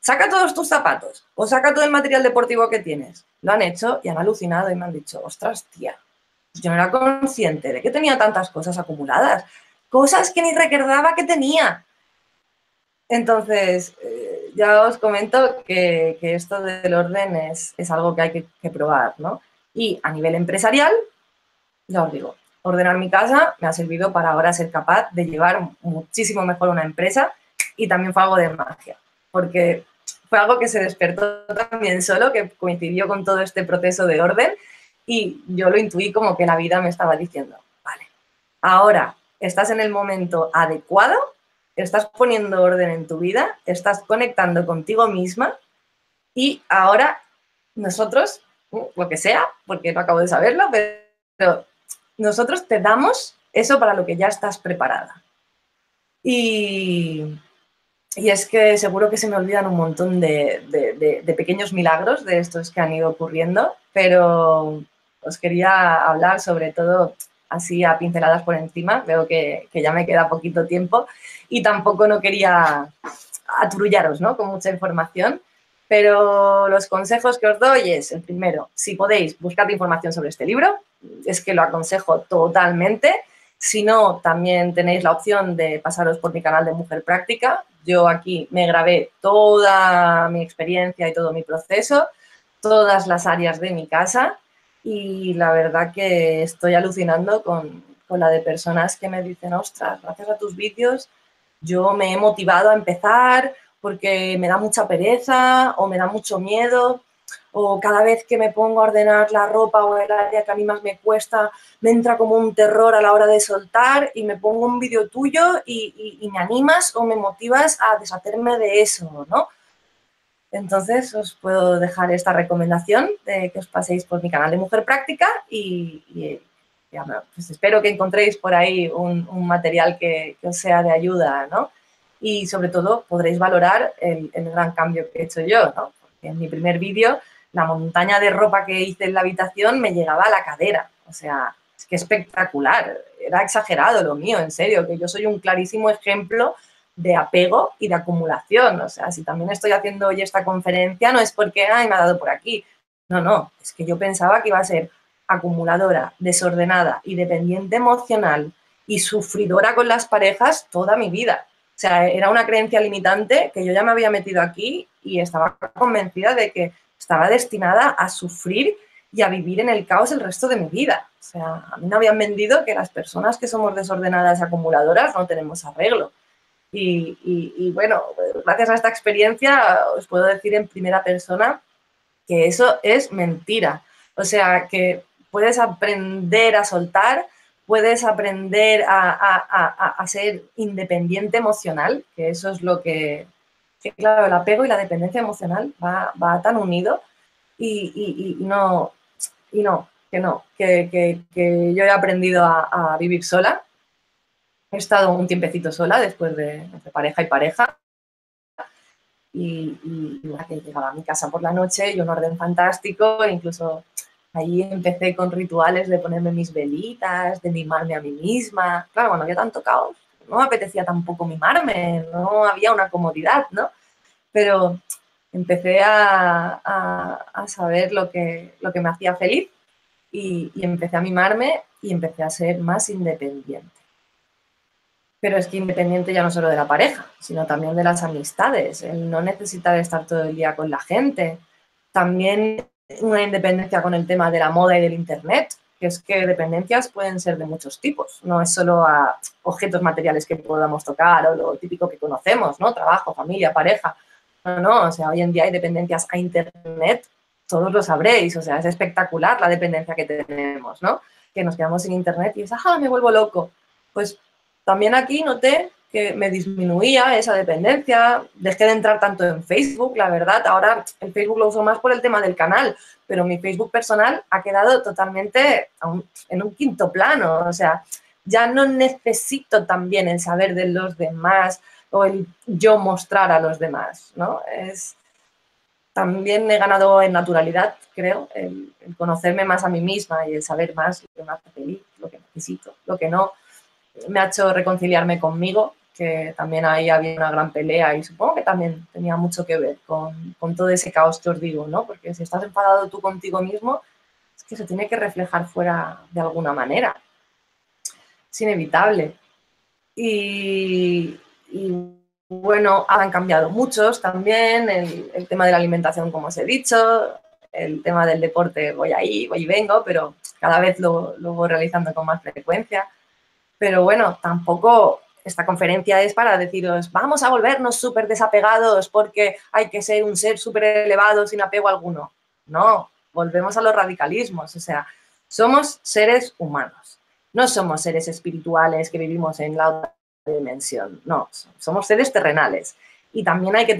saca todos tus zapatos o saca todo el material deportivo que tienes. Lo han hecho y han alucinado y me han dicho, ostras, tía, yo no era consciente de que tenía tantas cosas acumuladas, cosas que ni recordaba que tenía. Entonces, ya os comento que esto del orden es algo que hay que probar, ¿no? Y a nivel empresarial, ya os digo, ordenar mi casa me ha servido para ahora ser capaz de llevar muchísimo mejor una empresa y también fue algo de magia, porque fue algo que se despertó también solo, que coincidió con todo este proceso de orden y yo lo intuí como que la vida me estaba diciendo, vale, ahora estás en el momento adecuado, estás poniendo orden en tu vida, estás conectando contigo misma y ahora nosotros, lo que sea, porque no acabo de saberlo, pero nosotros te damos eso para lo que ya estás preparada. Y es que seguro que se me olvidan un montón de pequeños milagros de estos que han ido ocurriendo, pero os quería hablar sobre todo así a pinceladas por encima, veo que ya me queda poquito tiempo y tampoco no quería aturullaros, ¿no? Con mucha información, pero los consejos que os doy es, el primero, si podéis, buscad información sobre este libro, es que lo aconsejo totalmente, si no, también tenéis la opción de pasaros por mi canal de Mujer Práctica, yo aquí me grabé toda mi experiencia y todo mi proceso, todas las áreas de mi casa. Y la verdad que estoy alucinando con la de personas que me dicen, ostras, gracias a tus vídeos yo me he motivado a empezar porque me da mucha pereza o me da mucho miedo o cada vez que me pongo a ordenar la ropa o el área que a mí más me cuesta me entra como un terror a la hora de soltar y me pongo un vídeo tuyo y me animas o me motivas a deshacerme de eso, ¿no? Entonces, os puedo dejar esta recomendación de que os paséis por mi canal de Mujer Práctica y pues espero que encontréis por ahí un material que os sea de ayuda, ¿no? Y, sobre todo, podréis valorar el gran cambio que he hecho yo, ¿no? Porque en mi primer vídeo, la montaña de ropa que hice en la habitación me llegaba a la cadera. O sea, es que espectacular. Era exagerado lo mío, en serio, que yo soy un clarísimo ejemplo de apego y de acumulación. O sea, si también estoy haciendo hoy esta conferencia, no es porque, ay, me ha dado por aquí. No, no, es que yo pensaba que iba a ser acumuladora, desordenada y dependiente emocional y sufridora con las parejas toda mi vida. O sea, era una creencia limitante que yo ya me había metido aquí y estaba convencida de que estaba destinada a sufrir y a vivir en el caos el resto de mi vida. O sea, a mí me habían vendido que las personas que somos desordenadas y acumuladoras no tenemos arreglo. Y bueno, gracias a esta experiencia os puedo decir en primera persona que eso es mentira. O sea, que puedes aprender a soltar, puedes aprender a ser independiente emocional, que eso es lo que claro, el apego y la dependencia emocional va tan unido. Que yo he aprendido a vivir sola. He estado un tiempecito sola después de entre pareja y pareja. Y llegaba a mi casa por la noche y un orden fantástico. Incluso ahí empecé con rituales de ponerme mis velitas, de mimarme a mí misma. Claro, cuando había tanto caos, no me apetecía tampoco mimarme, no había una comodidad, ¿no? Pero empecé a saber lo que me hacía feliz y empecé a mimarme y empecé a ser más independiente. Pero es que independiente ya no solo de la pareja, sino también de las amistades, el no necesitar estar todo el día con la gente. También una independencia con el tema de la moda y del internet, que es que dependencias pueden ser de muchos tipos. No es solo a objetos materiales que podamos tocar o lo típico que conocemos, ¿no? Trabajo, familia, pareja. No, o sea, hoy en día hay dependencias a internet, todos lo sabréis, o sea, es espectacular la dependencia que tenemos, ¿no? Que nos quedamos sin internet y es, ¡ah, me vuelvo loco! Pues también aquí noté que me disminuía esa dependencia, dejé de entrar tanto en Facebook, la verdad, ahora el Facebook lo uso más por el tema del canal, pero mi Facebook personal ha quedado totalmente en un quinto plano, o sea, ya no necesito también el saber de los demás, o el yo mostrar a los demás, ¿no? También he ganado en naturalidad, creo, el conocerme más a mí misma y el saber más lo que me hace feliz, lo que necesito, lo que no. Me ha hecho reconciliarme conmigo, que también ahí había una gran pelea y supongo que también tenía mucho que ver con todo ese caos que os digo, ¿no? Porque si estás enfadado tú contigo mismo, es que se tiene que reflejar fuera de alguna manera. Es inevitable. Y bueno, han cambiado muchos también, el tema de la alimentación, como os he dicho, el tema del deporte, voy y vengo, pero cada vez lo voy realizando con más frecuencia. Pero bueno, tampoco esta conferencia es para deciros, vamos a volvernos súper desapegados porque hay que ser un ser súper elevado sin apego alguno. No, volvemos a los radicalismos, o sea, somos seres humanos, no somos seres espirituales que vivimos en la otra dimensión. No, somos seres terrenales y también hay que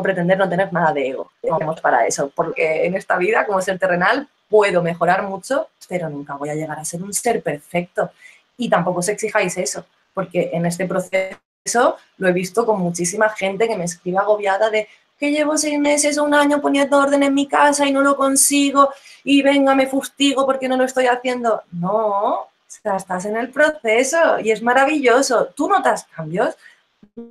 pretender no tener nada de ego. No vamos para eso, porque en esta vida como ser terrenal puedo mejorar mucho, pero nunca voy a llegar a ser un ser perfecto y tampoco os exijáis eso, porque en este proceso lo he visto con muchísima gente que me escribe agobiada de que llevo 6 meses o 1 año poniendo orden en mi casa y no lo consigo y venga, me fustigo porque no lo estoy haciendo. No, o sea, estás en el proceso y es maravilloso. Tú notas cambios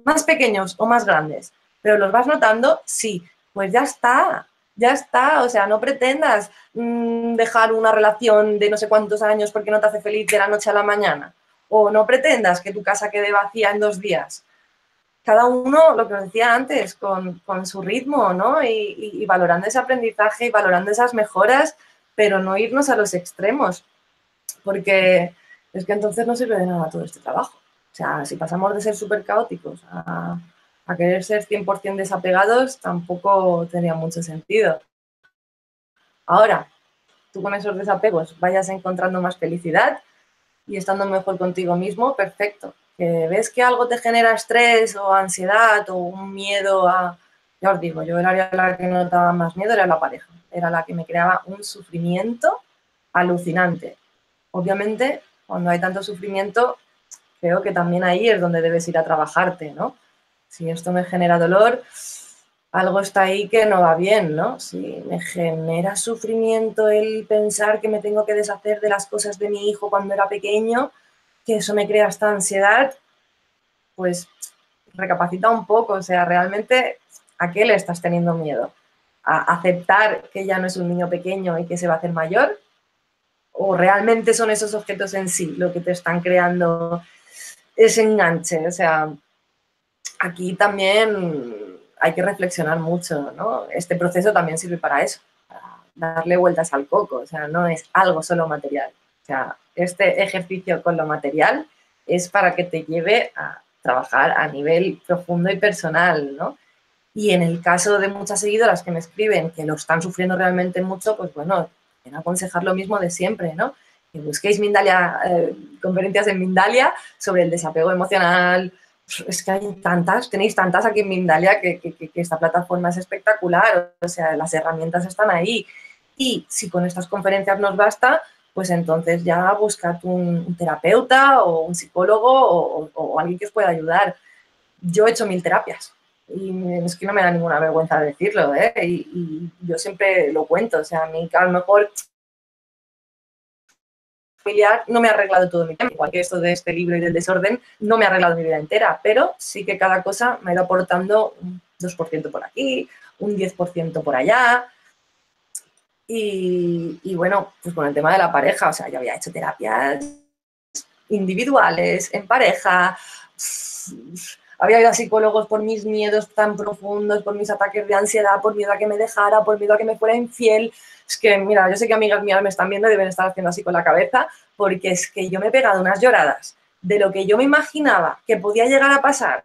más pequeños o más grandes, pero los vas notando, sí, pues ya está, o sea, no pretendas dejar una relación de no sé cuántos años porque no te hace feliz de la noche a la mañana o no pretendas que tu casa quede vacía en 2 días. Cada uno, lo que os decía antes, con su ritmo, ¿no? Y valorando ese aprendizaje y valorando esas mejoras, pero no irnos a los extremos, porque es que entonces no sirve de nada todo este trabajo. O sea, si pasamos de ser súper caóticos a querer ser 100% desapegados, tampoco tenía mucho sentido. Ahora, tú con esos desapegos vayas encontrando más felicidad y estando mejor contigo mismo, perfecto. Que ves que algo te genera estrés o ansiedad o un miedo a... Ya os digo, yo era la que notaba más miedo, era la pareja. Era la que me creaba un sufrimiento alucinante. Obviamente, cuando hay tanto sufrimiento, creo que también ahí es donde debes ir a trabajarte, ¿no? Si esto me genera dolor, algo está ahí que no va bien, ¿no? Si me genera sufrimiento el pensar que me tengo que deshacer de las cosas de mi hijo cuando era pequeño, que eso me crea esta ansiedad, pues recapacita un poco, o sea, realmente, ¿a qué le estás teniendo miedo? ¿A aceptar que ya no es un niño pequeño y que se va a hacer mayor? o realmente son esos objetos en sí lo que te están creando ese enganche. O sea, aquí también hay que reflexionar mucho, ¿no? Este proceso también sirve para eso, para darle vueltas al coco. O sea, no es algo solo material. O sea, este ejercicio con lo material es para que te lleve a trabajar a nivel profundo y personal, ¿no? Y en el caso de muchas seguidoras que me escriben que lo están sufriendo realmente mucho, pues bueno, quiero aconsejar lo mismo de siempre, ¿no? Que busquéis Mindalia, conferencias en Mindalia sobre el desapego emocional. Es que hay tantas, tenéis tantas aquí en Mindalia que esta plataforma es espectacular. O sea, las herramientas están ahí. Y si con estas conferencias nos basta, pues entonces ya buscad un terapeuta o un psicólogo o alguien que os pueda ayudar. Yo he hecho 1000 terapias. Y es que no me da ninguna vergüenza decirlo, ¿eh? Y yo siempre lo cuento. O sea, a mí a lo mejor familiar no me ha arreglado todo mi tiempo, igual que esto de este libro y del desorden, no me ha arreglado mi vida entera, pero sí que cada cosa me ha ido aportando un 2% por aquí, un 10% por allá. Y bueno, pues con el tema de la pareja, o sea, yo había hecho terapias individuales, en pareja. Había ido a psicólogos por mis miedos tan profundos, por mis ataques de ansiedad, por miedo a que me dejara, por miedo a que me fuera infiel. Es que, mira, yo sé que amigas mías me están viendo y deben estar haciendo así con la cabeza, porque es que yo me he pegado unas lloradas de lo que yo me imaginaba que podía llegar a pasar,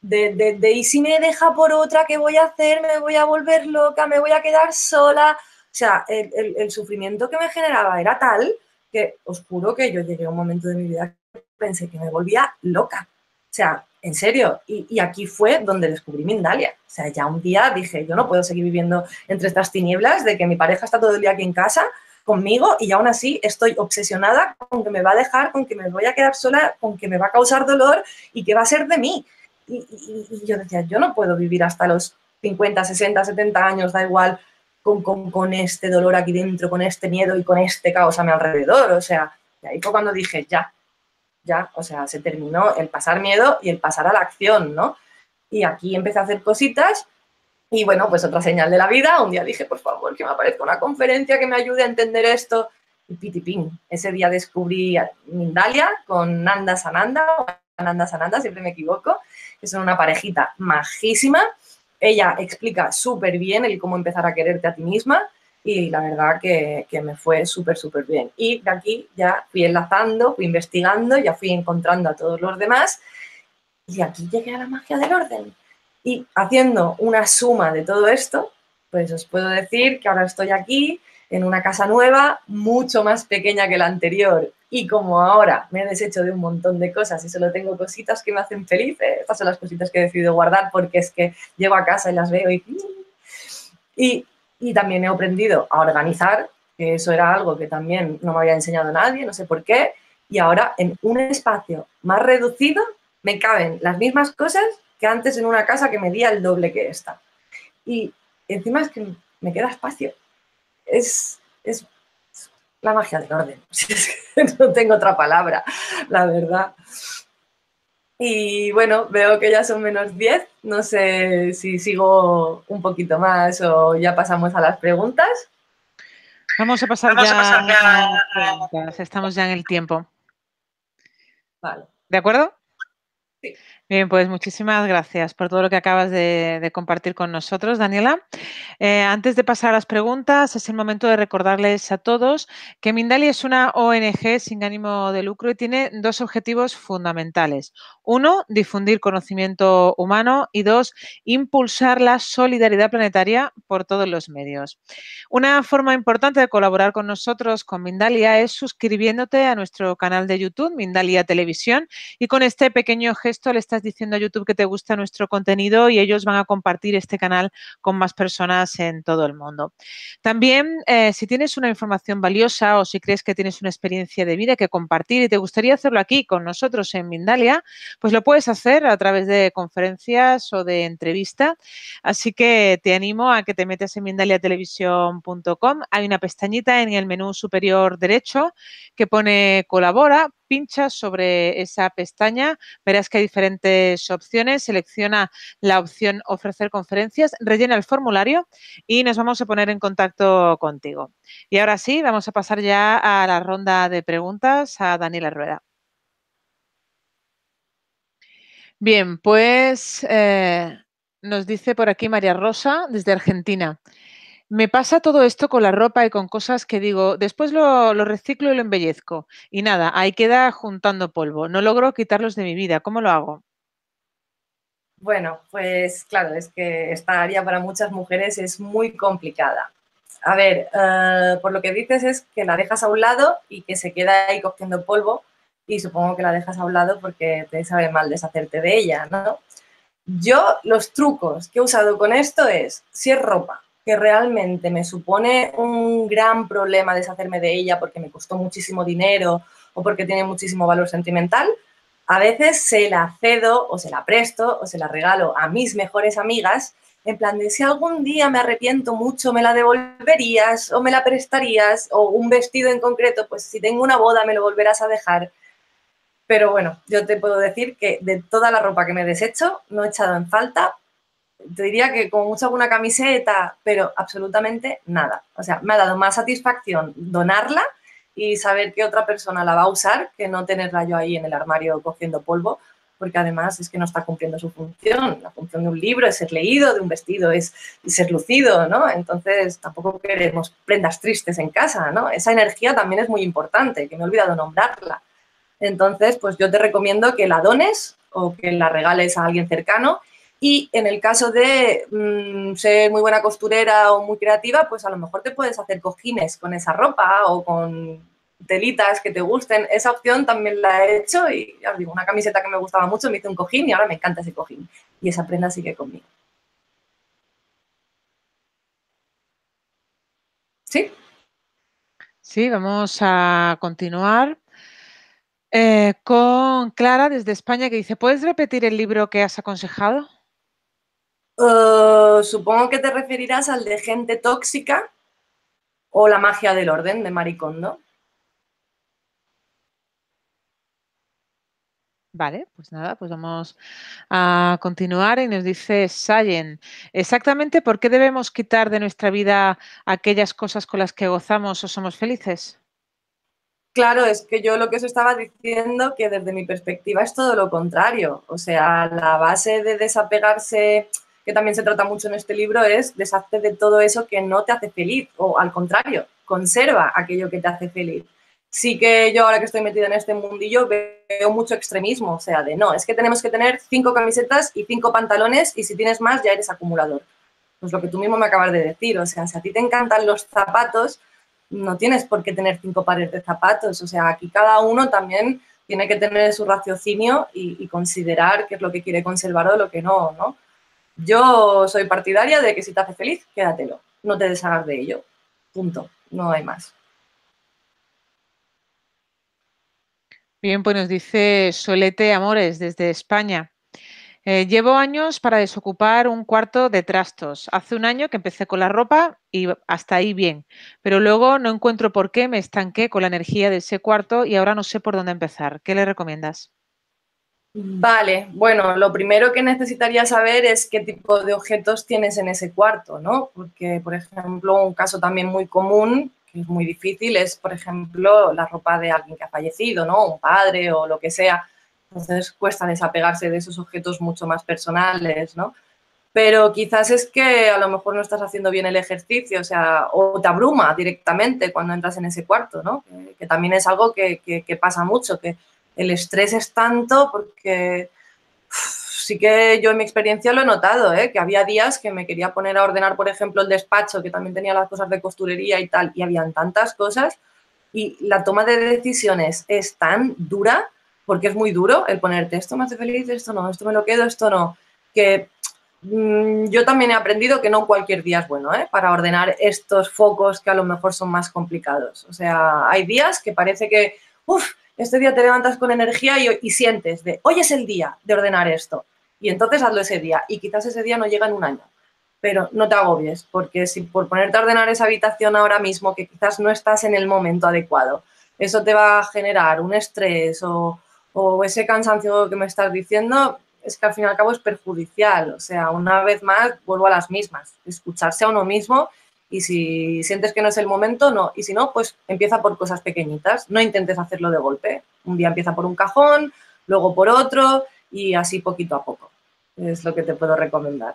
de y si me deja por otra, ¿qué voy a hacer? Me voy a volver loca, me voy a quedar sola. O sea, el sufrimiento que me generaba era tal que os juro que yo llegué a un momento de mi vida que pensé que me volvía loca. O sea, en serio, y aquí fue donde descubrí Mindalia. O sea, ya un día dije, yo no puedo seguir viviendo entre estas tinieblas de que mi pareja está todo el día aquí en casa conmigo y aún así estoy obsesionada con que me va a dejar, con que me voy a quedar sola, con que me va a causar dolor y que va a ser de mí. Y yo decía, yo no puedo vivir hasta los 50, 60, 70 años, da igual, con este dolor aquí dentro, con este miedo y con este caos a mi alrededor. O sea, y ahí fue cuando dije, ya, o sea, se terminó el pasar miedo y el pasar a la acción, ¿no? Y aquí empecé a hacer cositas y, bueno, pues otra señal de la vida. Un día dije, por favor, que me aparezca una conferencia que me ayude a entender esto. Y pitipín, ese día descubrí Mindalia con Amanda Sananda, siempre me equivoco, que son una parejita majísima. Ella explica súper bien el cómo empezar a quererte a ti misma. Y la verdad que me fue súper bien. Y de aquí ya fui enlazando, fui investigando, ya fui encontrando a todos los demás. Y aquí llegué a la magia del orden. Y haciendo una suma de todo esto, pues os puedo decir que ahora estoy aquí en una casa nueva, mucho más pequeña que la anterior. Y como ahora me he deshecho de un montón de cosas y solo tengo cositas que me hacen feliz, estas son las cositas que he decidido guardar porque es que llego a casa y las veo y también he aprendido a organizar, que eso era algo que también no me había enseñado nadie, no sé por qué. Y ahora en un espacio más reducido me caben las mismas cosas que antes en una casa que medía el doble que esta. Y encima es que me queda espacio. Es la magia del orden. No tengo otra palabra, la verdad. Y bueno, veo que ya son menos 10, no sé si sigo un poquito más o ya pasamos a las preguntas. Vamos a pasar ya a las preguntas, estamos ya en el tiempo. Vale. ¿De acuerdo? Sí. Bien, pues muchísimas gracias por todo lo que acabas de compartir con nosotros, Daniela. Antes de pasar a las preguntas, es el momento de recordarles a todos que Mindalia es una ONG sin ánimo de lucro y tiene 2 objetivos fundamentales. 1, difundir conocimiento humano y 2, impulsar la solidaridad planetaria por todos los medios. Una forma importante de colaborar con nosotros, con Mindalia, es suscribiéndote a nuestro canal de YouTube, Mindalia Televisión, y con este pequeño gesto le estás diciendo a YouTube que te gusta nuestro contenido y ellos van a compartir este canal con más personas en todo el mundo. También, si tienes una información valiosa o si crees que tienes una experiencia de vida que compartir y te gustaría hacerlo aquí con nosotros en Mindalia, pues lo puedes hacer a través de conferencias o de entrevista. Así que te animo a que te metas en mindaliatelevisión.com. Hay una pestañita en el menú superior derecho que pone colabora. pinchas sobre esa pestaña, verás que hay diferentes opciones, selecciona la opción ofrecer conferencias, rellena el formulario y nos vamos a poner en contacto contigo. Y ahora sí, vamos a pasar ya a la ronda de preguntas a Daniela Rueda. Bien, pues nos dice por aquí María Rosa desde Argentina. Me pasa todo esto con la ropa y con cosas que digo, después lo reciclo y lo embellezco. Y nada, ahí queda juntando polvo. No logro quitarlos de mi vida. ¿Cómo lo hago? Bueno, pues claro, es que esta área para muchas mujeres es muy complicada. A ver, por lo que dices es que la dejas a un lado y que se queda ahí cogiendo polvo y supongo que la dejas a un lado porque te sabe mal deshacerte de ella, ¿no? Yo los trucos que he usado con esto es, si es ropa, que realmente me supone un gran problema deshacerme de ella porque me costó muchísimo dinero o porque tiene muchísimo valor sentimental, a veces se la cedo o se la presto o se la regalo a mis mejores amigas en plan de si algún día me arrepiento mucho me la devolverías o me la prestarías o un vestido en concreto, pues si tengo una boda me lo volverás a dejar. Pero bueno, yo te puedo decir que de toda la ropa que me desecho no he echado en falta, te diría que como mucho alguna camiseta, pero absolutamente nada. O sea, me ha dado más satisfacción donarla y saber que otra persona la va a usar que no tenerla yo ahí en el armario cogiendo polvo, porque además es que no está cumpliendo su función. La función de un libro es ser leído, de un vestido es ser lucido, ¿no? Entonces tampoco queremos prendas tristes en casa, ¿no? Esa energía también es muy importante, que me he olvidado nombrarla. Entonces, pues yo te recomiendo que la dones o que la regales a alguien cercano. Y en el caso de ser muy buena costurera o muy creativa, pues a lo mejor te puedes hacer cojines con esa ropa o con telitas que te gusten. Esa opción también la he hecho y ya os digo, una camiseta que me gustaba mucho me hice un cojín y ahora me encanta ese cojín. Y esa prenda sigue conmigo. ¿Sí? Sí, vamos a continuar. Con Clara desde España que dice, ¿puedes repetir el libro que has aconsejado? Supongo que te referirás al de Gente Tóxica o La magia del orden de Marie Kondo. Vale, pues nada, pues vamos a continuar y nos dice Sayen, exactamente por qué debemos quitar de nuestra vida aquellas cosas con las que gozamos o somos felices. Claro, es que yo lo que os estaba diciendo que desde mi perspectiva es todo lo contrario. O sea, la base de desapegarse, que también se trata mucho en este libro, es deshacerte de todo eso que no te hace feliz. O al contrario, conserva aquello que te hace feliz. Sí que yo ahora que estoy metida en este mundillo veo mucho extremismo. O sea, de no, es que tenemos que tener 5 camisetas y 5 pantalones y si tienes más ya eres acumulador. Pues lo que tú mismo me acabas de decir. O sea, si a ti te encantan los zapatos, no tienes por qué tener 5 pares de zapatos, o sea, aquí cada uno también tiene que tener su raciocinio y considerar qué es lo que quiere conservar o lo que no, ¿no? Yo soy partidaria de que si te hace feliz, quédatelo, no te deshagas de ello, punto, no hay más. Bien, pues nos dice Solete Amores desde España. Llevo años para desocupar un cuarto de trastos. Hace 1 año que empecé con la ropa y hasta ahí bien, pero luego no encuentro por qué me estanqué con la energía de ese cuarto y ahora no sé por dónde empezar. ¿Qué le recomiendas? Vale, bueno, lo primero que necesitaría saber es qué tipo de objetos tienes en ese cuarto, ¿no? Porque, por ejemplo, un caso también muy común, que es muy difícil, es, por ejemplo, la ropa de alguien que ha fallecido, ¿no? Un padre o lo que sea. Entonces cuesta desapegarse de esos objetos mucho más personales, ¿no? Pero quizás es que a lo mejor no estás haciendo bien el ejercicio, o sea, o te abruma directamente cuando entras en ese cuarto, ¿no? Que también es algo que pasa mucho, que el estrés es tanto porque sí que yo en mi experiencia lo he notado, ¿eh? Que había días que me quería poner a ordenar, por ejemplo, el despacho, que también tenía las cosas de costurería y tal, y habían tantas cosas y la toma de decisiones es tan dura. Porque es muy duro el ponerte esto me hace feliz, esto no, esto me lo quedo, esto no. Que yo también he aprendido que no cualquier día es bueno, ¿eh? Para ordenar estos focos que a lo mejor son más complicados. O sea, hay días que parece que, uff, este día te levantas con energía y sientes de, hoy es el día de ordenar esto. Y entonces hazlo ese día. Y quizás ese día no llega en 1 año. Pero no te agobies, porque si por ponerte a ordenar esa habitación ahora mismo, que quizás no estás en el momento adecuado, eso te va a generar un estrés o ese cansancio que me estás diciendo, es que al fin y al cabo es perjudicial. O sea, una vez más vuelvo a las mismas, escucharse a uno mismo, y si sientes que no es el momento, no. Y si no, pues empieza por cosas pequeñitas, no intentes hacerlo de golpe. Un día empieza por un cajón, luego por otro y así poquito a poco. Es lo que te puedo recomendar.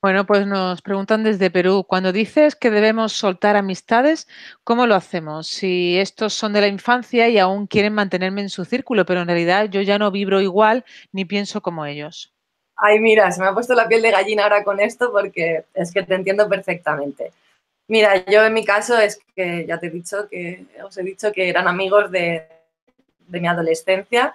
Bueno, pues nos preguntan desde Perú, cuando dices que debemos soltar amistades, ¿cómo lo hacemos? Si estos son de la infancia y aún quieren mantenerme en su círculo, pero en realidad yo ya no vibro igual ni pienso como ellos. Ay, mira, se me ha puesto la piel de gallina ahora con esto porque es que te entiendo perfectamente. Mira, yo en mi caso es que ya te he dicho que os he dicho que eran amigos de mi adolescencia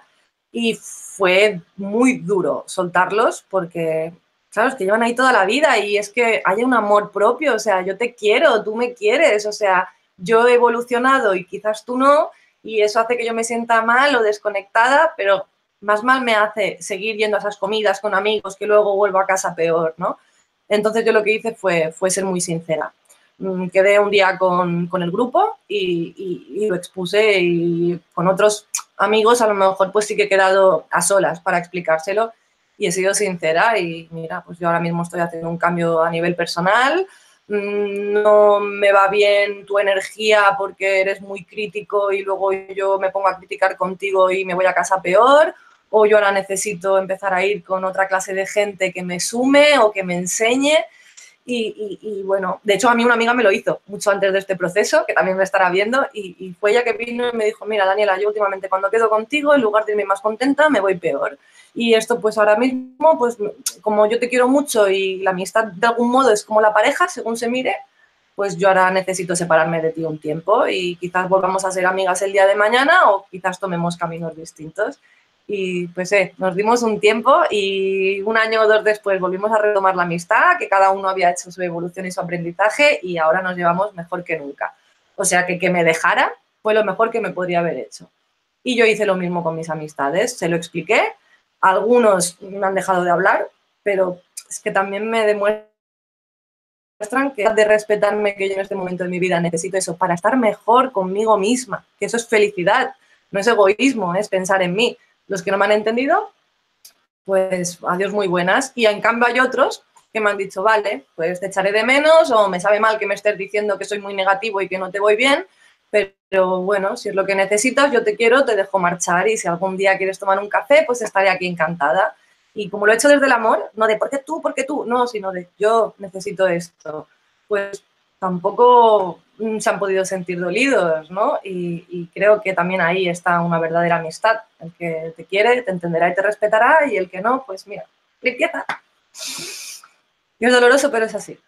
y fue muy duro soltarlos porque... Claro, es que llevan ahí toda la vida y es que hay un amor propio, o sea, yo te quiero, tú me quieres, o sea, yo he evolucionado y quizás tú no, y eso hace que yo me sienta mal o desconectada, pero más mal me hace seguir yendo a esas comidas con amigos que luego vuelvo a casa peor, ¿no? Entonces yo lo que hice fue ser muy sincera. Quedé un día con el grupo y lo expuse, y con otros amigos a lo mejor pues sí que he quedado a solas para explicárselo. Y he sido sincera y mira, pues yo ahora mismo estoy haciendo un cambio a nivel personal, no me va bien tu energía porque eres muy crítico y luego yo me pongo a criticar contigo y me voy a casa peor, o yo ahora necesito empezar a ir con otra clase de gente que me sume o que me enseñe. Y bueno, de hecho a mí una amiga me lo hizo mucho antes de este proceso, que también me estará viendo, y fue ella que vino y me dijo, mira Daniela, yo últimamente cuando quedo contigo, en lugar de irme más contenta, me voy peor. Y esto pues ahora mismo, pues como yo te quiero mucho y la amistad de algún modo es como la pareja, según se mire, pues yo ahora necesito separarme de ti un tiempo y quizás volvamos a ser amigas el día de mañana o quizás tomemos caminos distintos. Y pues nos dimos un tiempo y un año o dos después volvimos a retomar la amistad, que cada uno había hecho su evolución y su aprendizaje, y ahora nos llevamos mejor que nunca. O sea que me dejara fue lo mejor que me podría haber hecho. Y yo hice lo mismo con mis amistades, se lo expliqué. Algunos me han dejado de hablar, pero es que también me demuestran que de respetarme, que yo en este momento de mi vida necesito eso para estar mejor conmigo misma, que eso es felicidad, no es egoísmo, es pensar en mí. Los que no me han entendido, pues adiós muy buenas. Y en cambio hay otros que me han dicho, vale, pues te echaré de menos o me sabe mal que me estés diciendo que soy muy negativo y que no te voy bien, pero bueno, si es lo que necesitas, yo te quiero, te dejo marchar y si algún día quieres tomar un café, pues estaré aquí encantada. Y como lo he hecho desde el amor, no de por qué tú, no, sino de yo necesito esto, pues tampoco se han podido sentir dolidos, ¿no? Y creo que también ahí está una verdadera amistad. El que te quiere, te entenderá y te respetará, y el que no, pues mira, limpieza. Y es doloroso, pero es así.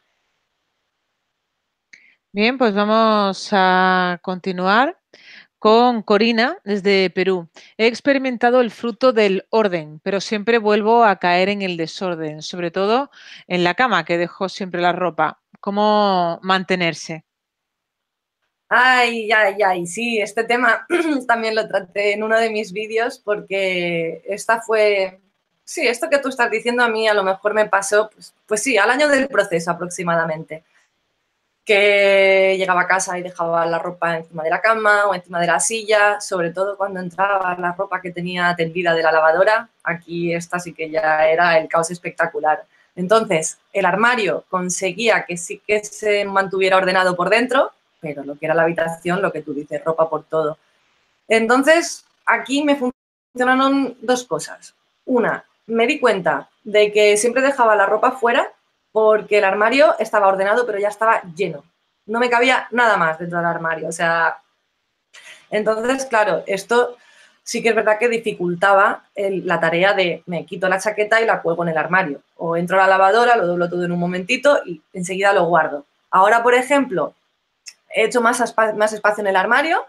Bien, pues vamos a continuar con Corina desde Perú. He experimentado el fruto del orden, pero siempre vuelvo a caer en el desorden, sobre todo en la cama, que dejo siempre la ropa. ¿Cómo mantenerse? Ay, ay, ay, sí, este tema también lo traté en uno de mis vídeos porque esta fue... Sí, esto que tú estás diciendo a mí a lo mejor me pasó, pues sí, al año del proceso aproximadamente. Que llegaba a casa y dejaba la ropa encima de la cama o encima de la silla, sobre todo cuando entraba la ropa que tenía tendida de la lavadora. Aquí esta sí que ya era el caos espectacular. Entonces, el armario conseguía que sí que se mantuviera ordenado por dentro, pero lo que era la habitación, lo que tú dices, ropa por todo. Entonces, aquí me funcionaron dos cosas. Una, me di cuenta de que siempre dejaba la ropa fuera porque el armario estaba ordenado, pero ya estaba lleno. No me cabía nada más dentro del armario. O sea, entonces, claro, esto sí que es verdad que dificultaba la tarea de me quito la chaqueta y la cuelgo en el armario. O entro a la lavadora, lo doblo todo en un momentito y enseguida lo guardo. Ahora, por ejemplo... He hecho más espacio en el armario,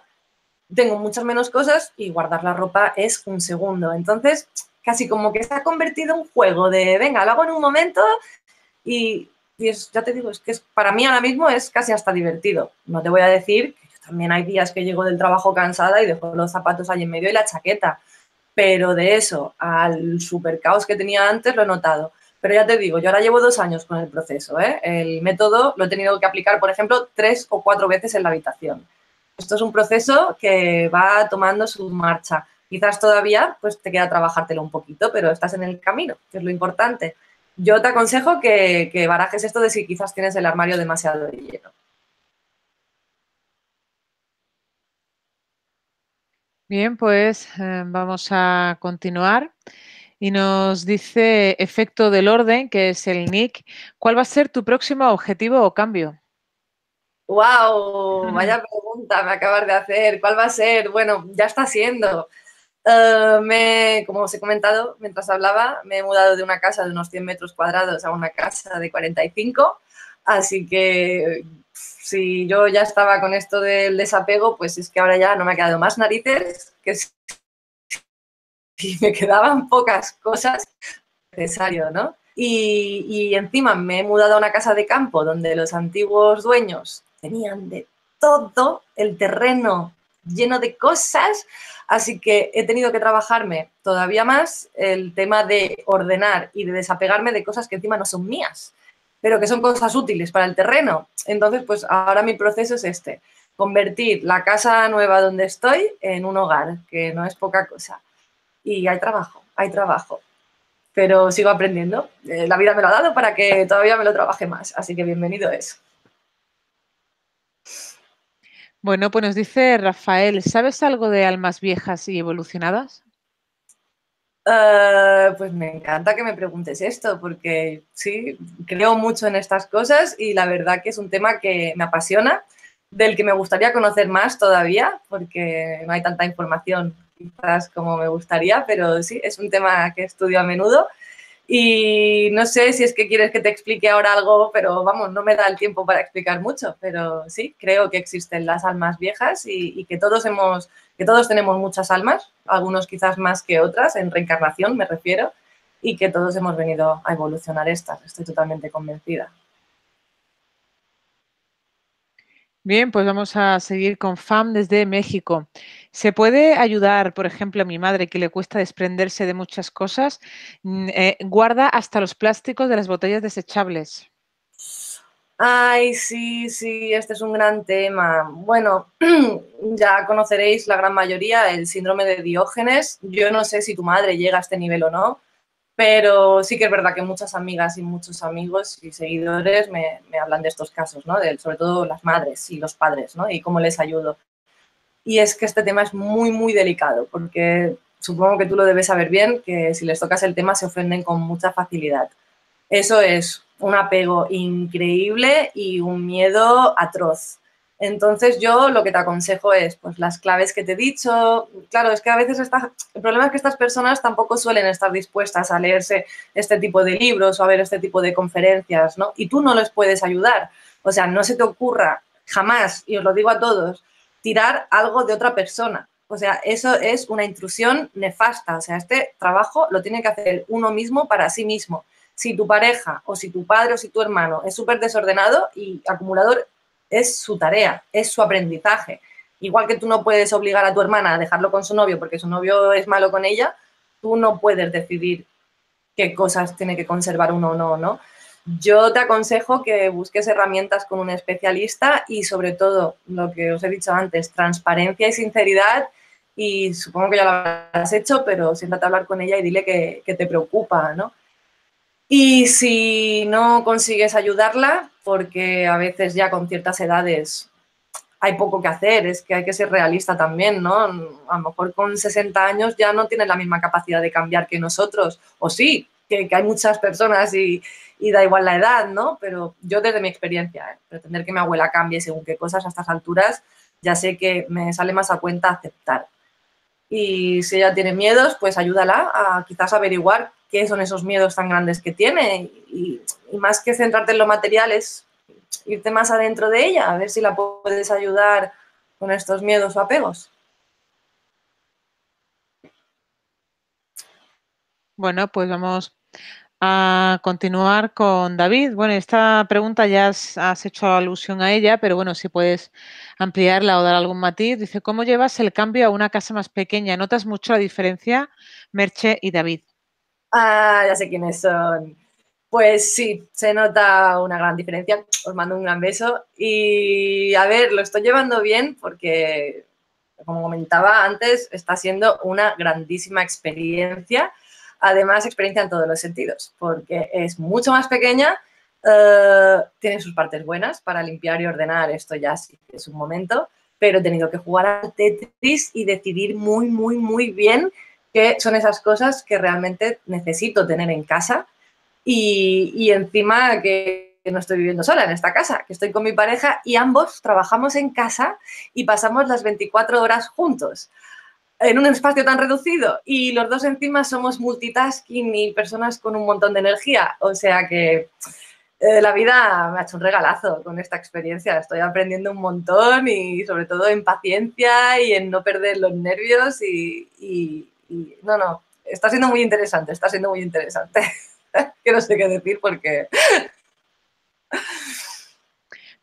tengo muchas menos cosas y guardar la ropa es un segundo. Entonces, casi como que se ha convertido en un juego de, venga, lo hago en un momento y es, ya te digo, es que para mí ahora mismo es casi hasta divertido. No te voy a decir que también hay días que llego del trabajo cansada y dejo los zapatos ahí en medio y la chaqueta, pero de eso al super caos que tenía antes lo he notado. Pero ya te digo, yo ahora llevo 2 años con el proceso, ¿eh? El método lo he tenido que aplicar, por ejemplo, 3 o 4 veces en la habitación. Esto es un proceso que va tomando su marcha. Quizás todavía pues, te queda trabajártelo un poquito, pero estás en el camino, que es lo importante. Yo te aconsejo que barajes esto de si quizás tienes el armario demasiado lleno. Bien, pues vamos a continuar. Y nos dice efecto del orden, que es el Nick. ¿Cuál va a ser tu próximo objetivo o cambio? ¡Wow! Vaya pregunta me acabas de hacer. ¿Cuál va a ser? Bueno, ya está siendo. Como os he comentado mientras hablaba, me he mudado de una casa de unos 100 metros cuadrados a una casa de 45. Así que si yo ya estaba con esto del desapego, pues es que ahora ya no me ha quedado más narices que... Y me quedaban pocas cosas necesarias, ¿no? Y encima me he mudado a una casa de campo donde los antiguos dueños tenían de todo el terreno lleno de cosas, así que he tenido que trabajarme todavía más el tema de ordenar y de desapegarme de cosas que encima no son mías, pero que son cosas útiles para el terreno. Entonces, pues ahora mi proceso es este, convertir la casa nueva donde estoy en un hogar, que no es poca cosa. Y hay trabajo, pero sigo aprendiendo. La vida me lo ha dado para que todavía me lo trabaje más, así que bienvenido es. Bueno, pues nos dice Rafael, ¿sabes algo de almas viejas y evolucionadas? Pues me encanta que me preguntes esto, porque sí, creo mucho en estas cosas y la verdad que es un tema que me apasiona, del que me gustaría conocer más todavía, porque no hay tanta información quizás como me gustaría, pero sí, es un tema que estudio a menudo y no sé si es que quieres que te explique ahora algo, pero vamos, no me da el tiempo para explicar mucho, pero sí, creo que existen las almas viejas y que todos tenemos muchas almas, algunos quizás más que otras, en reencarnación me refiero, y que todos hemos venido a evolucionar estas, estoy totalmente convencida. Bien, pues vamos a seguir con Fam desde México. ¿Se puede ayudar, por ejemplo, a mi madre que le cuesta desprenderse de muchas cosas? Guarda hasta los plásticos de las botellas desechables. Ay, sí, este es un gran tema. Bueno, ya conoceréis la gran mayoría el síndrome de Diógenes. Yo no sé si tu madre llega a este nivel o no, pero sí que es verdad que muchas amigas y muchos amigos y seguidores me hablan de estos casos, ¿no? Sobre todo las madres y los padres, ¿no? Y cómo les ayudo. Y es que este tema es muy, muy delicado, porque supongo que tú lo debes saber bien, que si les tocas el tema se ofenden con mucha facilidad. Eso es un apego increíble y un miedo atroz. Entonces, yo lo que te aconsejo es, pues, las claves que te he dicho. Claro, es que a veces el problema es que estas personas tampoco suelen estar dispuestas a leerse este tipo de libros o a ver este tipo de conferencias, ¿no? Y tú no les puedes ayudar. O sea, no se te ocurra jamás, y os lo digo a todos, tirar algo de otra persona. O sea, eso es una intrusión nefasta. O sea, este trabajo lo tiene que hacer uno mismo para sí mismo. Si tu pareja o si tu padre o si tu hermano es súper desordenado y acumulador, es su tarea, es su aprendizaje. Igual que tú no puedes obligar a tu hermana a dejarlo con su novio porque su novio es malo con ella, tú no puedes decidir qué cosas tiene que conservar uno o no, ¿no? Yo te aconsejo que busques herramientas con un especialista y, sobre todo, lo que os he dicho antes, transparencia y sinceridad. Y supongo que ya lo habrás hecho, pero siéntate a hablar con ella y dile que te preocupa, ¿no? Y si no consigues ayudarla, porque a veces ya con ciertas edades hay poco que hacer, es que hay que ser realista también, ¿no? A lo mejor con 60 años ya no tienes la misma capacidad de cambiar que nosotros, o sí, que hay muchas personas y da igual la edad, ¿no? Pero yo desde mi experiencia, pretender que mi abuela cambie según qué cosas a estas alturas, ya sé que me sale más a cuenta aceptar. Y si ella tiene miedos, pues ayúdala a quizás averiguar qué son esos miedos tan grandes que tiene y más que centrarte en lo material es irte más adentro de ella, a ver si la puedes ayudar con estos miedos o apegos. Bueno, pues vamos a continuar con David. Bueno, esta pregunta ya has hecho alusión a ella, pero bueno, si puedes ampliarla o dar algún matiz. Dice, ¿cómo llevas el cambio a una casa más pequeña? ¿Notas mucho la diferencia, Merche y David? Ah, ya sé quiénes son. Pues sí, se nota una gran diferencia. Os mando un gran beso. Y a ver, lo estoy llevando bien porque, como comentaba antes, está siendo una grandísima experiencia. Además, experiencia en todos los sentidos, porque es mucho más pequeña, tiene sus partes buenas para limpiar y ordenar. Esto ya sí que es un momento, pero he tenido que jugar al Tetris y decidir muy, muy, muy bien qué son esas cosas que realmente necesito tener en casa. Y encima que no estoy viviendo sola en esta casa, que estoy con mi pareja y ambos trabajamos en casa y pasamos las 24 horas juntos en un espacio tan reducido. Y los dos encima somos multitasking y personas con un montón de energía. O sea que la vida me ha hecho un regalazo con esta experiencia. Estoy aprendiendo un montón y sobre todo en paciencia y en no perder los nervios. Está siendo muy interesante, está siendo muy interesante. Que no sé qué decir porque...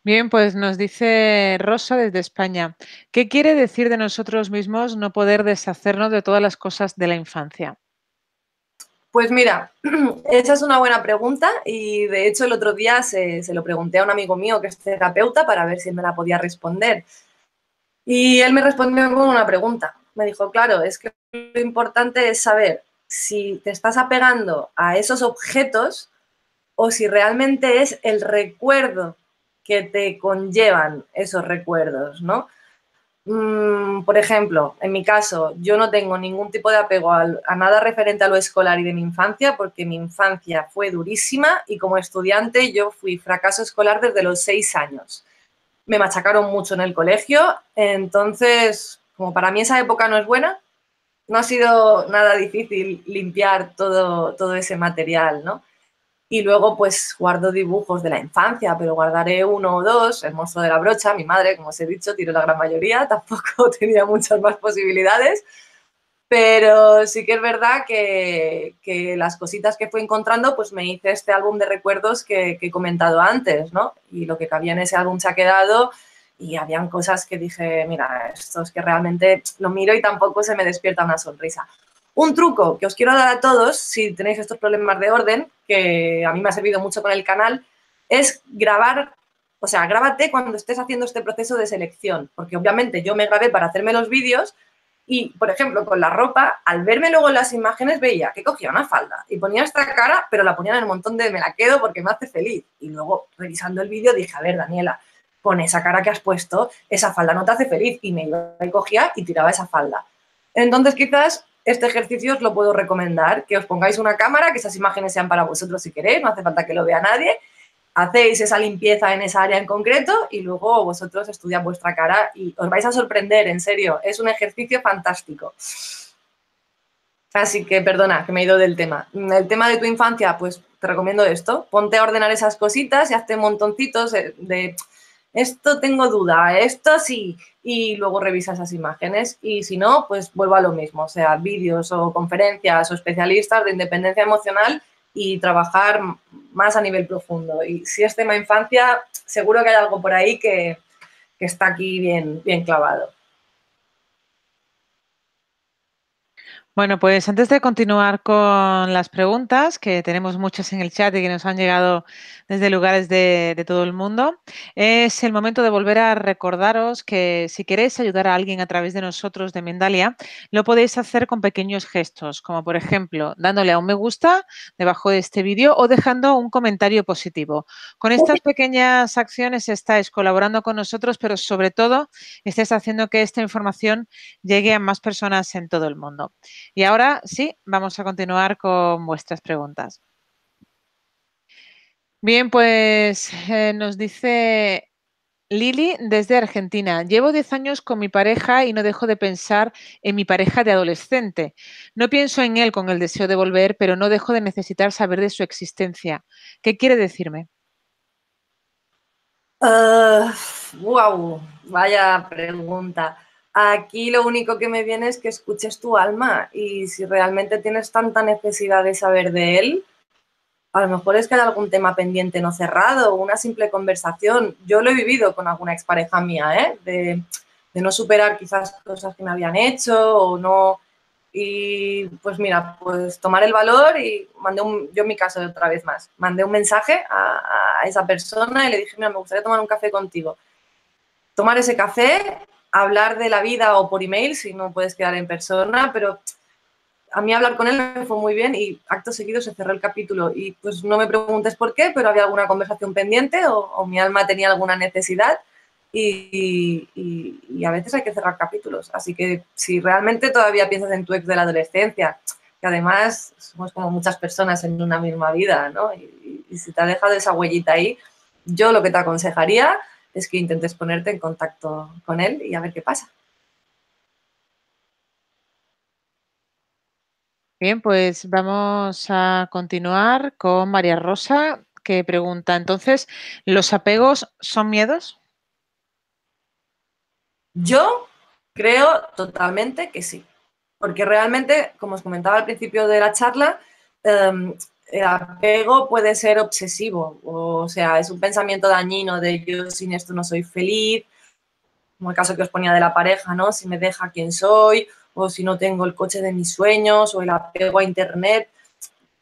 Bien, pues nos dice Rosa desde España. ¿Qué quiere decir de nosotros mismos no poder deshacernos de todas las cosas de la infancia? Pues mira, esa es una buena pregunta y de hecho el otro día se lo pregunté a un amigo mío que es terapeuta para ver si me la podía responder. Y él me respondió con una pregunta. Me dijo, claro, es que lo importante es saber si te estás apegando a esos objetos o si realmente es el recuerdo que te conllevan esos recuerdos, ¿no? Por ejemplo, en mi caso, yo no tengo ningún tipo de apego a nada referente a lo escolar y de mi infancia, porque mi infancia fue durísima y como estudiante yo fui fracaso escolar desde los 6 años. Me machacaron mucho en el colegio, entonces, como para mí esa época no es buena, no ha sido nada difícil limpiar todo ese material, ¿no? Y luego, pues, guardo dibujos de la infancia, pero guardaré 1 o 2. El monstruo de la brocha, mi madre, como os he dicho, tiró la gran mayoría. Tampoco tenía muchas más posibilidades. Pero sí que es verdad que las cositas que fui encontrando, pues, me hice este álbum de recuerdos que he comentado antes, ¿no? Y lo que cabía en ese álbum se ha quedado... Y habían cosas que dije, mira, esto es que realmente lo miro y tampoco se me despierta una sonrisa. Un truco que os quiero dar a todos, si tenéis estos problemas de orden, que a mí me ha servido mucho con el canal, es grabar, o sea, grábate cuando estés haciendo este proceso de selección. Porque obviamente yo me grabé para hacerme los vídeos y, por ejemplo, con la ropa, al verme luego las imágenes veía que cogía una falda y ponía esta cara, pero la ponía en el montón de me la quedo porque me hace feliz. Y luego, revisando el vídeo, dije, a ver, Daniela, con esa cara que has puesto, esa falda no te hace feliz. Y me iba y cogía y tiraba esa falda. Entonces, quizás este ejercicio os lo puedo recomendar, que os pongáis una cámara, que esas imágenes sean para vosotros si queréis, no hace falta que lo vea nadie. Hacéis esa limpieza en esa área en concreto y luego vosotros estudiáis vuestra cara y os vais a sorprender, en serio. Es un ejercicio fantástico. Así que, perdona, que me he ido del tema. El tema de tu infancia, pues te recomiendo esto. Ponte a ordenar esas cositas y hazte montoncitos de... Esto tengo duda, esto sí, y luego revisa esas imágenes y si no, pues vuelvo a lo mismo, o sea, vídeos o conferencias o especialistas de independencia emocional y trabajar más a nivel profundo. Y si es tema infancia, seguro que hay algo por ahí que está aquí bien clavado. Bueno, pues antes de continuar con las preguntas, que tenemos muchas en el chat y que nos han llegado desde lugares de todo el mundo, es el momento de volver a recordaros que si queréis ayudar a alguien a través de nosotros, de Mindalia, lo podéis hacer con pequeños gestos, como por ejemplo, dándole a un me gusta debajo de este vídeo o dejando un comentario positivo. Con estas pequeñas acciones estáis colaborando con nosotros, pero sobre todo estáis haciendo que esta información llegue a más personas en todo el mundo. Y ahora sí, vamos a continuar con vuestras preguntas. Bien, pues nos dice Lili desde Argentina. Llevo 10 años con mi pareja y no dejo de pensar en mi pareja de adolescente. No pienso en él con el deseo de volver, pero no dejo de necesitar saber de su existencia. ¿Qué quiere decirme? ¡Wow! Vaya pregunta. Aquí lo único que me viene es que escuches tu alma y si realmente tienes tanta necesidad de saber de él, a lo mejor es que hay algún tema pendiente no cerrado, una simple conversación. Yo lo he vivido con alguna expareja mía, de no superar quizás cosas que me habían hecho o no Y pues mira, pues tomar el valor y mandé un, yo en mi caso otra vez más, mandé un mensaje a esa persona y le dije, mira, me gustaría tomar un café contigo. Tomar ese café, hablar de la vida o por email si no puedes quedar en persona, pero a mí hablar con él me fue muy bien y acto seguido se cerró el capítulo. Y pues no me preguntes por qué, pero había alguna conversación pendiente o mi alma tenía alguna necesidad. Y a veces hay que cerrar capítulos, así que si realmente todavía piensas en tu ex de la adolescencia, que además somos como muchas personas en una misma vida, ¿no? Y si te ha dejado esa huellita ahí, yo lo que te aconsejaría es que intentes ponerte en contacto con él y a ver qué pasa. Bien, pues vamos a continuar con María Rosa, que pregunta, entonces, ¿los apegos son miedos? Yo creo totalmente que sí, porque realmente, como os comentaba al principio de la charla, el apego puede ser obsesivo, o sea, es un pensamiento dañino de yo sin esto no soy feliz, como el caso que os ponía de la pareja, ¿no? Si me deja quién soy, o si no tengo el coche de mis sueños, o el apego a internet.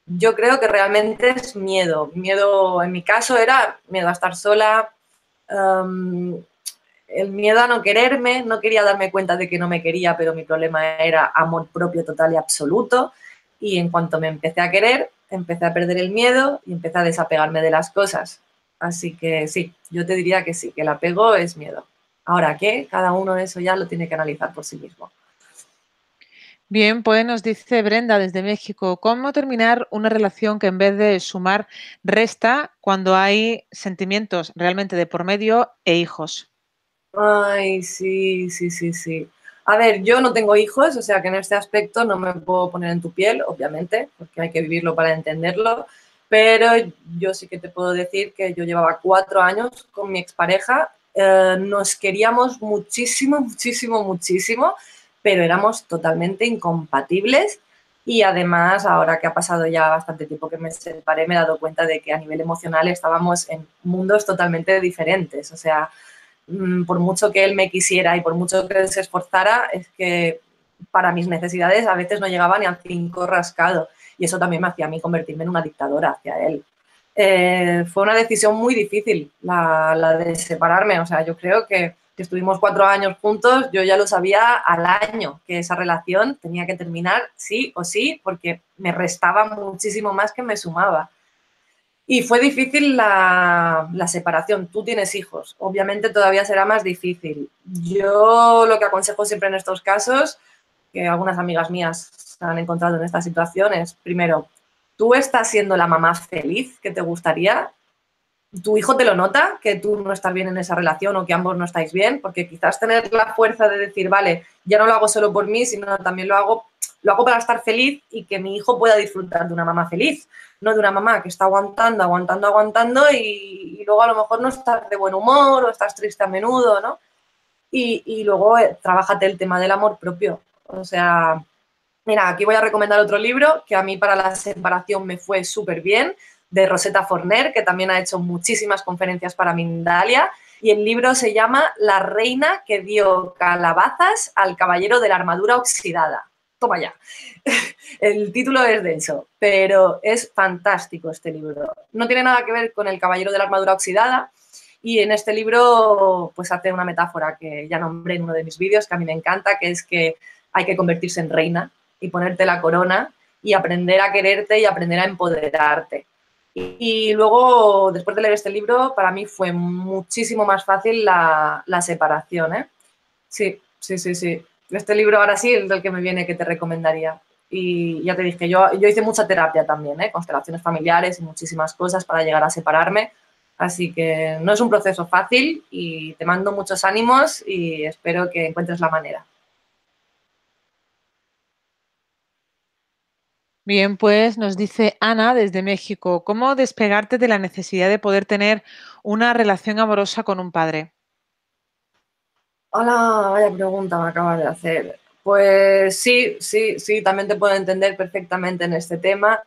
Yo creo que realmente es miedo, en mi caso era miedo a estar sola, el miedo a no quererme, no quería darme cuenta de que no me quería, pero mi problema era amor propio total y absoluto. Y en cuanto me empecé a querer, empecé a perder el miedo y empecé a desapegarme de las cosas. Así que sí, yo te diría que sí, que el apego es miedo. Ahora, ¿qué? Cada uno eso ya lo tiene que analizar por sí mismo. Bien, pues nos dice Brenda desde México, ¿cómo terminar una relación que en vez de sumar resta cuando hay sentimientos realmente de por medio e hijos? Ay, sí. A ver, yo no tengo hijos, o sea que en este aspecto no me puedo poner en tu piel, obviamente, porque hay que vivirlo para entenderlo, pero yo sí que te puedo decir que yo llevaba 4 años con mi expareja, nos queríamos muchísimo, pero éramos totalmente incompatibles y además ahora que ha pasado ya bastante tiempo que me separé me he dado cuenta de que a nivel emocional estábamos en mundos totalmente diferentes, o sea, por mucho que él me quisiera y por mucho que él se esforzara, es que para mis necesidades a veces no llegaba ni al 5 rascado. Y eso también me hacía a mí convertirme en una dictadora hacia él. Fue una decisión muy difícil la de separarme. O sea, yo creo que estuvimos 4 años juntos, yo ya lo sabía al año, que esa relación tenía que terminar sí o sí, porque me restaba muchísimo más que me sumaba. Y fue difícil la separación. Tú tienes hijos. Obviamente todavía será más difícil. Yo lo que aconsejo siempre en estos casos, que algunas amigas mías se han encontrado en estas situaciones, primero, ¿tú estás siendo la mamá feliz que te gustaría? ¿Tu hijo te lo nota? ¿Que tú no estás bien en esa relación o que ambos no estáis bien? Porque quizás tener la fuerza de decir, vale, ya no lo hago solo por mí, sino también lo hago para estar feliz y que mi hijo pueda disfrutar de una mamá feliz, no de una mamá que está aguantando y luego a lo mejor no estás de buen humor o estás triste a menudo, ¿no? Y luego trabájate el tema del amor propio. O sea, mira, aquí voy a recomendar otro libro que a mí para la separación me fue súper bien, de Rosetta Forner, que también ha hecho muchísimas conferencias para Mindalia, y el libro se llama La reina que dio calabazas al caballero de la armadura oxidada. Toma ya. El título es denso, pero es fantástico este libro. No tiene nada que ver con el caballero de la armadura oxidada y en este libro pues hace una metáfora que ya nombré en uno de mis vídeos que a mí me encanta, que es que hay que convertirse en reina y ponerte la corona y aprender a quererte y aprender a empoderarte. Y luego, después de leer este libro, para mí fue muchísimo más fácil la separación, ¿eh? Sí. Este libro ahora sí es el que me viene que te recomendaría. Y ya te dije, yo hice mucha terapia también, ¿eh? Constelaciones familiares y muchísimas cosas para llegar a separarme. Así que no es un proceso fácil y te mando muchos ánimos y espero que encuentres la manera. Bien, pues nos dice Ana desde México, ¿cómo despegarte de la necesidad de poder tener una relación amorosa con un padre? Hola, vaya pregunta me acabas de hacer. Pues sí, también te puedo entender perfectamente en este tema.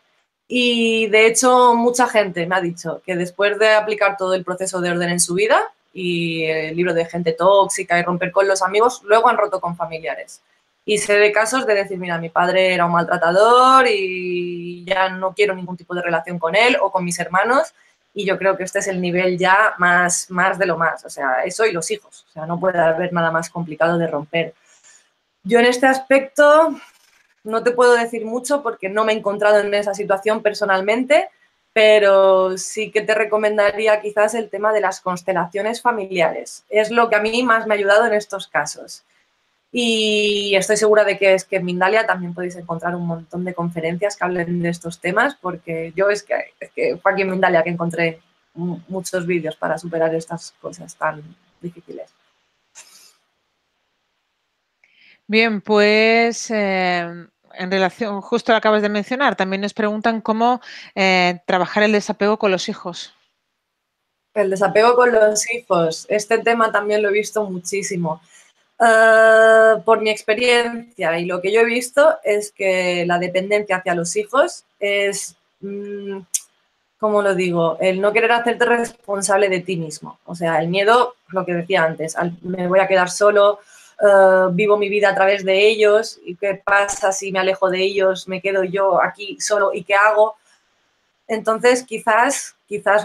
Y de hecho, mucha gente me ha dicho que después de aplicar todo el proceso de orden en su vida y el libro de Gente Tóxica y romper con los amigos, luego han roto con familiares. Y sé de casos de decir, mira, mi padre era un maltratador y ya no quiero ningún tipo de relación con él o con mis hermanos. Y yo creo que este es el nivel ya más de lo más. O sea, eso y los hijos. O sea, no puede haber nada más complicado de romper. Yo en este aspecto no te puedo decir mucho porque no me he encontrado en esa situación personalmente, pero sí que te recomendaría quizás el tema de las constelaciones familiares. Es lo que a mí más me ha ayudado en estos casos. Y estoy segura de que es que en Mindalia también podéis encontrar un montón de conferencias que hablen de estos temas, porque yo es que fue aquí en Mindalia que encontré muchos vídeos para superar estas cosas tan difíciles. Bien, pues en relación, justo lo acabas de mencionar, también nos preguntan cómo trabajar el desapego con los hijos. El desapego con los hijos, este tema también lo he visto muchísimo. Por mi experiencia y lo que yo he visto es que la dependencia hacia los hijos es, ¿cómo lo digo? El no querer hacerte responsable de ti mismo. O sea, el miedo, lo que decía antes, me voy a quedar solo, vivo mi vida a través de ellos, ¿y qué pasa si me alejo de ellos? ¿Me quedo yo aquí solo y qué hago? Entonces, quizás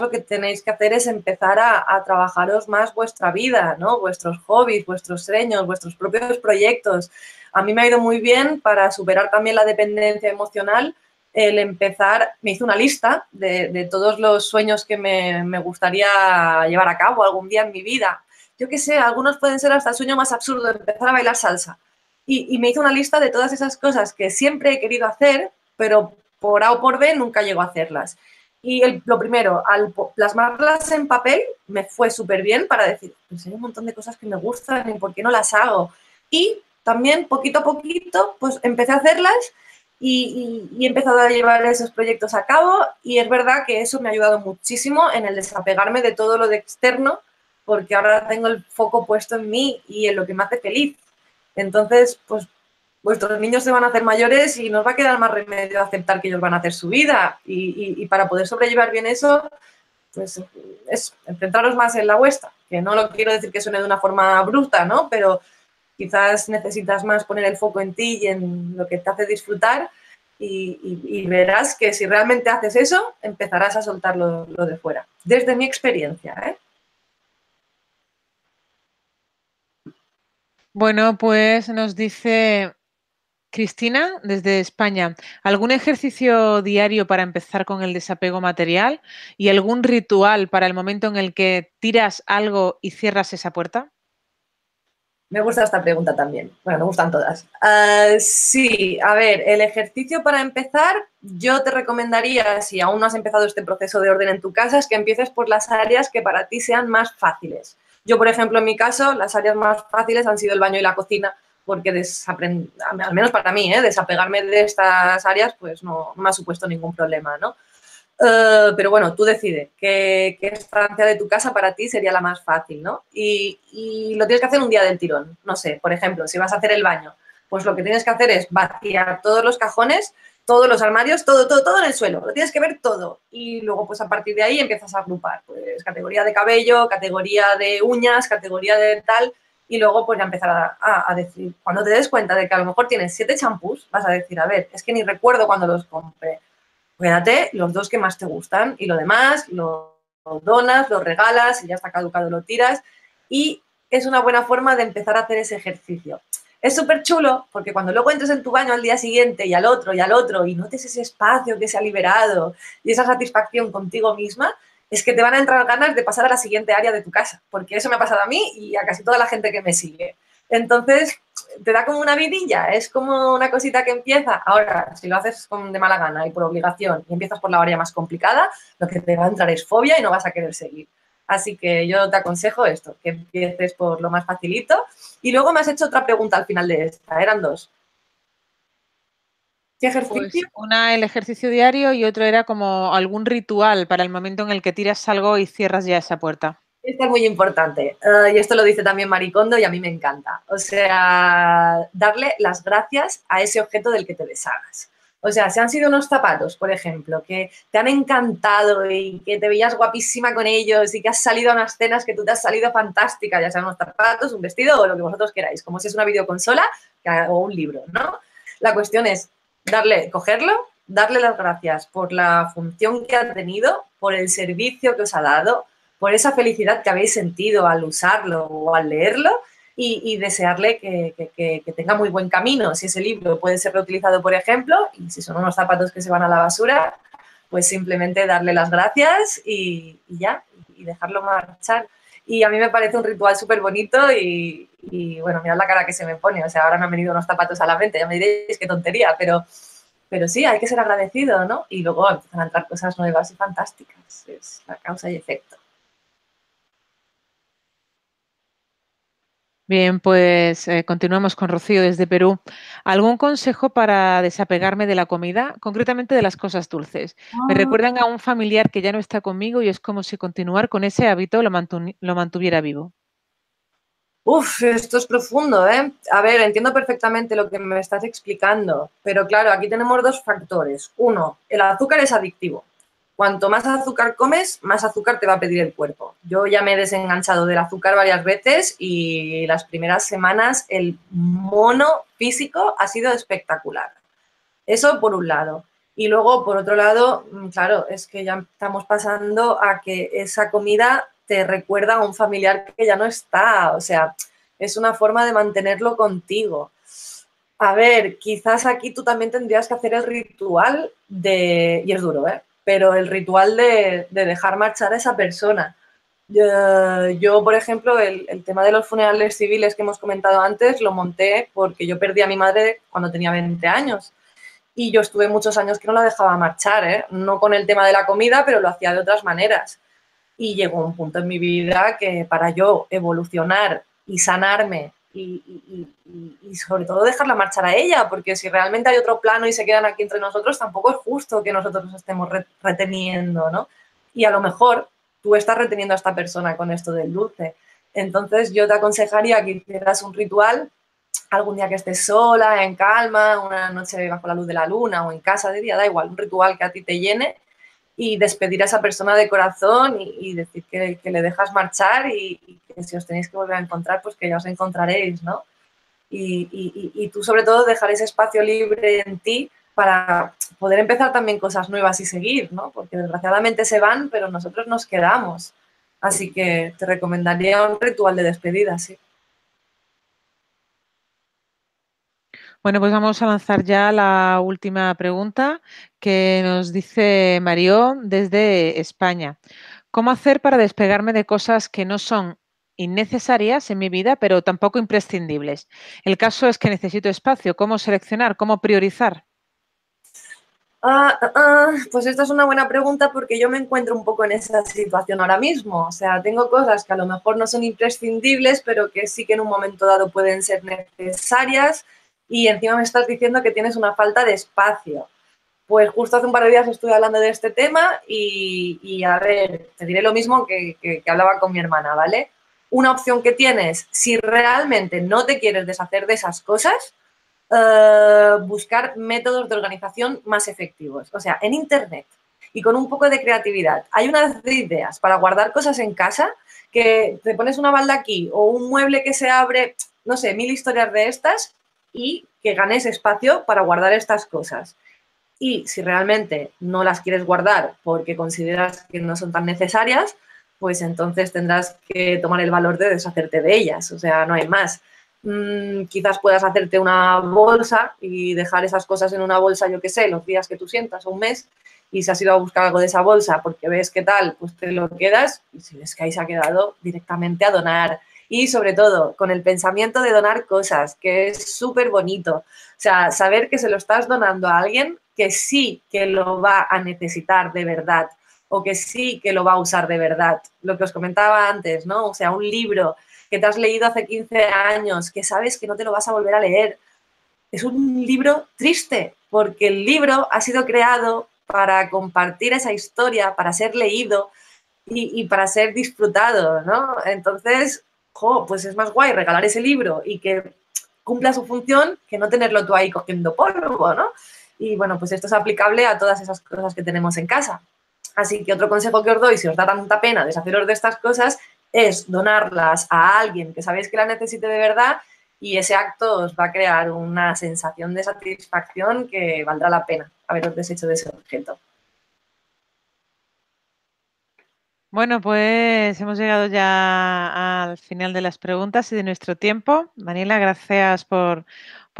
lo que tenéis que hacer es empezar a trabajaros más vuestra vida, ¿no? Vuestros hobbies, vuestros sueños, vuestros propios proyectos. A mí me ha ido muy bien para superar también la dependencia emocional el empezar, me hice una lista de todos los sueños que me gustaría llevar a cabo algún día en mi vida. Yo qué sé, algunos pueden ser hasta el sueño más absurdo, empezar a bailar salsa. Y me hice una lista de todas esas cosas que siempre he querido hacer, pero por A o por B nunca llego a hacerlas. Y lo primero, al plasmarlas en papel, me fue súper bien para decir, pues hay un montón de cosas que me gustan y por qué no las hago. Y también, poquito a poquito, pues empecé a hacerlas y he empezado a llevar esos proyectos a cabo. Y es verdad que eso me ha ayudado muchísimo en el desapegarme de todo lo de externo, porque ahora tengo el foco puesto en mí y en lo que me hace feliz. Entonces, pues vuestros niños se van a hacer mayores y nos va a quedar más remedio aceptar que ellos van a hacer su vida. Y para poder sobrellevar bien eso, pues es centraros más en la vuestra. Que no lo quiero decir que suene de una forma bruta, ¿no? Pero quizás necesitas más poner el foco en ti y en lo que te hace disfrutar. Y verás que si realmente haces eso, empezarás a soltar lo de fuera. Desde mi experiencia, ¿eh? Bueno, pues nos dice Cristina, desde España, ¿algún ejercicio diario para empezar con el desapego material y algún ritual para el momento en el que tiras algo y cierras esa puerta? Me gusta esta pregunta también. Bueno, me gustan todas. Sí, a ver, el ejercicio para empezar, yo te recomendaría, si aún no has empezado este proceso de orden en tu casa, es que empieces por las áreas que para ti sean más fáciles. Yo, por ejemplo, en mi caso, las áreas más fáciles han sido el baño y la cocina, porque al menos para mí, desapegarme de estas áreas pues no me ha supuesto ningún problema, ¿no? Pero bueno, tú decides qué estancia de tu casa para ti sería la más fácil, ¿no? Y lo tienes que hacer un día del tirón. No sé, por ejemplo, si vas a hacer el baño, pues lo que tienes que hacer es vaciar todos los cajones, todos los armarios, todo en el suelo. Lo tienes que ver todo. Y luego, pues a partir de ahí empiezas a agrupar. Pues categoría de cabello, categoría de uñas, categoría de tal. Y luego, pues, ya empezar a decir, cuando te des cuenta de que a lo mejor tienes 7 champús, vas a decir, a ver, es que ni recuerdo cuando los compré. Quédate los 2 que más te gustan y lo demás lo donas, lo regalas, si ya está caducado lo tiras. Y es una buena forma de empezar a hacer ese ejercicio. Es súper chulo porque cuando luego entres en tu baño al día siguiente y al otro y notes ese espacio que se ha liberado y esa satisfacción contigo misma, es que te van a entrar ganas de pasar a la siguiente área de tu casa, porque eso me ha pasado a mí y a casi toda la gente que me sigue. Entonces, te da como una vidilla, es como una cosita que empieza. Ahora, si lo haces de mala gana y por obligación y empiezas por la área más complicada, lo que te va a entrar es fobia y no vas a querer seguir. Así que yo te aconsejo esto, que empieces por lo más facilito. Y luego me has hecho otra pregunta al final de esta, eran 2. ¿Qué ejercicio? Pues una el ejercicio diario y otro era como algún ritual para el momento en el que tiras algo y cierras ya esa puerta. Esto es muy importante y esto lo dice también Marie Kondo y a mí me encanta. O sea, darle las gracias a ese objeto del que te deshagas. O sea, si han sido unos zapatos, por ejemplo, que te han encantado y que te veías guapísima con ellos y que has salido a unas cenas que tú te has salido fantástica, ya sean unos zapatos, un vestido o lo que vosotros queráis, como si es una videoconsola o un libro, ¿no? La cuestión es darle, cogerlo, darle las gracias por la función que ha tenido, por el servicio que os ha dado, por esa felicidad que habéis sentido al usarlo o al leerlo y desearle que tenga muy buen camino. Si ese libro puede ser reutilizado, por ejemplo, y si son unos zapatos que se van a la basura, pues simplemente darle las gracias y ya, y dejarlo marchar. Y a mí me parece un ritual súper bonito y, bueno, mirad la cara que se me pone. O sea, ahora me han venido unos zapatos a la mente, ya me diréis qué tontería, pero sí, hay que ser agradecido, ¿no? Y luego empiezan a entrar cosas nuevas y fantásticas. Es la causa y efecto. Bien, pues continuamos con Rocío desde Perú. ¿Algún consejo para desapegarme de la comida? Concretamente de las cosas dulces. Me recuerdan a un familiar que ya no está conmigo y es como si continuar con ese hábito lo mantuviera vivo. Uf, esto es profundo, ¿eh? A ver, entiendo perfectamente lo que me estás explicando, pero claro, aquí tenemos dos factores. Uno, el azúcar es adictivo. Cuanto más azúcar comes, más azúcar te va a pedir el cuerpo. Yo ya me he desenganchado del azúcar varias veces y las primeras semanas el mono físico ha sido espectacular. Eso por un lado. Y luego, por otro lado, claro, es que ya estamos pasando a que esa comida te recuerda a un familiar que ya no está. O sea, es una forma de mantenerlo contigo. A ver, quizás aquí tú también tendrías que hacer el ritual de... Y es duro, ¿eh? Pero el ritual de dejar marchar a esa persona. Yo, por ejemplo, el tema de los funerales civiles que hemos comentado antes lo monté porque yo perdí a mi madre cuando tenía 20 años y yo estuve muchos años que no la dejaba marchar, ¿eh? No con el tema de la comida, pero lo hacía de otras maneras. Y llegó un punto en mi vida que para yo evolucionar y sanarme y sobre todo dejarla marchar a ella, porque si realmente hay otro plano y se quedan aquí entre nosotros, tampoco es justo que nosotros nos estemos reteniendo, ¿no? Y a lo mejor tú estás reteniendo a esta persona con esto del dulce. Entonces yo te aconsejaría que hicieras un ritual algún día que estés sola, en calma, una noche bajo la luz de la luna o en casa de día, da igual, un ritual que a ti te llene y despedir a esa persona de corazón y decir que le dejas marchar y que si os tenéis que volver a encontrar, pues que ya os encontraréis, ¿no? Y tú, sobre todo, dejar ese espacio libre en ti para poder empezar también cosas nuevas y seguir, ¿no? Porque desgraciadamente se van, pero nosotros nos quedamos. Así que te recomendaría un ritual de despedida, sí. Bueno, pues vamos a lanzar ya la última pregunta que nos dice Mario desde España. ¿Cómo hacer para despegarme de cosas que no son innecesarias en mi vida, pero tampoco imprescindibles? El caso es que necesito espacio. ¿Cómo seleccionar? ¿Cómo priorizar? Pues esta es una buena pregunta porque yo me encuentro un poco en esa situación ahora mismo. O sea, tengo cosas que a lo mejor no son imprescindibles, pero que sí que en un momento dado pueden ser necesarias y encima me estás diciendo que tienes una falta de espacio. Pues justo hace un par de días estuve hablando de este tema y a ver, te diré lo mismo que hablaba con mi hermana, ¿vale? Una opción que tienes, si realmente no te quieres deshacer de esas cosas, buscar métodos de organización más efectivos. O sea, en internet y con un poco de creatividad. Hay unas ideas para guardar cosas en casa que te pones una balda aquí o un mueble que se abre, no sé, mil historias de estas y que ganes espacio para guardar estas cosas. Y si realmente no las quieres guardar porque consideras que no son tan necesarias, pues entonces tendrás que tomar el valor de deshacerte de ellas. O sea, no hay más. Quizás puedas hacerte una bolsa y dejar esas cosas en una bolsa, yo qué sé, los días que tú sientas o un mes, y si has ido a buscar algo de esa bolsa porque ves qué tal, pues te lo quedas y si ves que ahí se ha quedado, directamente a donar. Y sobre todo, con el pensamiento de donar cosas, que es súper bonito. O sea, saber que se lo estás donando a alguien que sí que lo va a necesitar de verdad o que sí que lo va a usar de verdad. Lo que os comentaba antes, ¿no? O sea, un libro que te has leído hace 15 años, que sabes que no te lo vas a volver a leer. Es un libro triste, porque el libro ha sido creado para compartir esa historia, para ser leído y para ser disfrutado, ¿no? Entonces, jo, pues es más guay regalar ese libro y que cumpla su función que no tenerlo tú ahí cogiendo polvo, ¿no? Y bueno, pues esto es aplicable a todas esas cosas que tenemos en casa. Así que otro consejo que os doy, si os da tanta pena deshaceros de estas cosas, es donarlas a alguien que sabéis que la necesite de verdad, y ese acto os va a crear una sensación de satisfacción que valdrá la pena haberos deshecho de ese objeto. Bueno, pues hemos llegado ya al final de las preguntas y de nuestro tiempo. Daniela, gracias por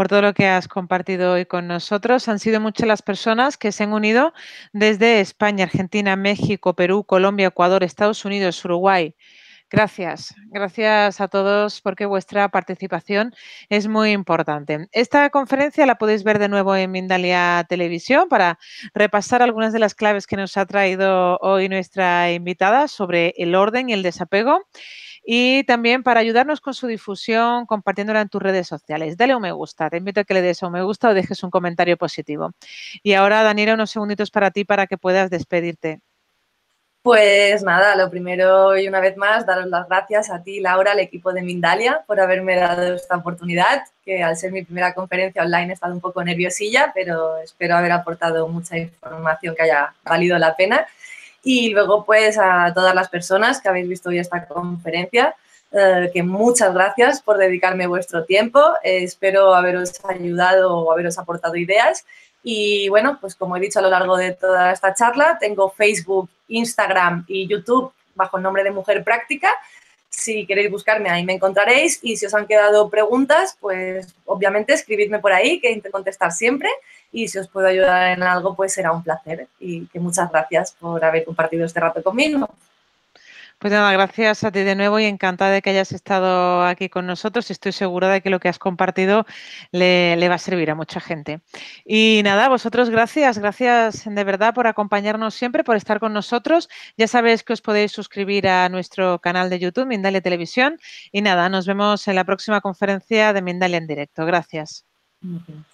todo lo que has compartido hoy con nosotros. Han sido muchas las personas que se han unido desde España, Argentina, México, Perú, Colombia, Ecuador, Estados Unidos, Uruguay. Gracias, gracias a todos porque vuestra participación es muy importante. Esta conferencia la podéis ver de nuevo en Mindalia Televisión para repasar algunas de las claves que nos ha traído hoy nuestra invitada sobre el orden y el desapego, y también para ayudarnos con su difusión compartiéndola en tus redes sociales. Dale un me gusta, te invito a que le des un me gusta o dejes un comentario positivo. Y ahora, Daniela, unos segunditos para ti para que puedas despedirte. Pues nada, lo primero y una vez más, daros las gracias a ti, Laura, al equipo de Mindalia, por haberme dado esta oportunidad, que al ser mi primera conferencia online he estado un poco nerviosilla, pero espero haber aportado mucha información que haya valido la pena. Y luego, pues, a todas las personas que habéis visto hoy esta conferencia, que muchas gracias por dedicarme vuestro tiempo. Espero haberos ayudado o haberos aportado ideas. Y bueno, pues como he dicho a lo largo de toda esta charla, tengo Facebook, Instagram y YouTube bajo el nombre de Mujer Práctica. Si queréis buscarme, ahí me encontraréis. Y si os han quedado preguntas, pues obviamente escribidme por ahí, que intento contestar siempre. Y si os puedo ayudar en algo, pues será un placer. Y que muchas gracias por haber compartido este rato conmigo. Pues nada, gracias a ti de nuevo y encantada de que hayas estado aquí con nosotros. Estoy segura de que lo que has compartido le va a servir a mucha gente. Y nada, vosotros gracias de verdad por acompañarnos siempre, por estar con nosotros. Ya sabéis que os podéis suscribir a nuestro canal de YouTube, Mindalia Televisión. Y nada, nos vemos en la próxima conferencia de Mindalia en directo. Gracias. Okay.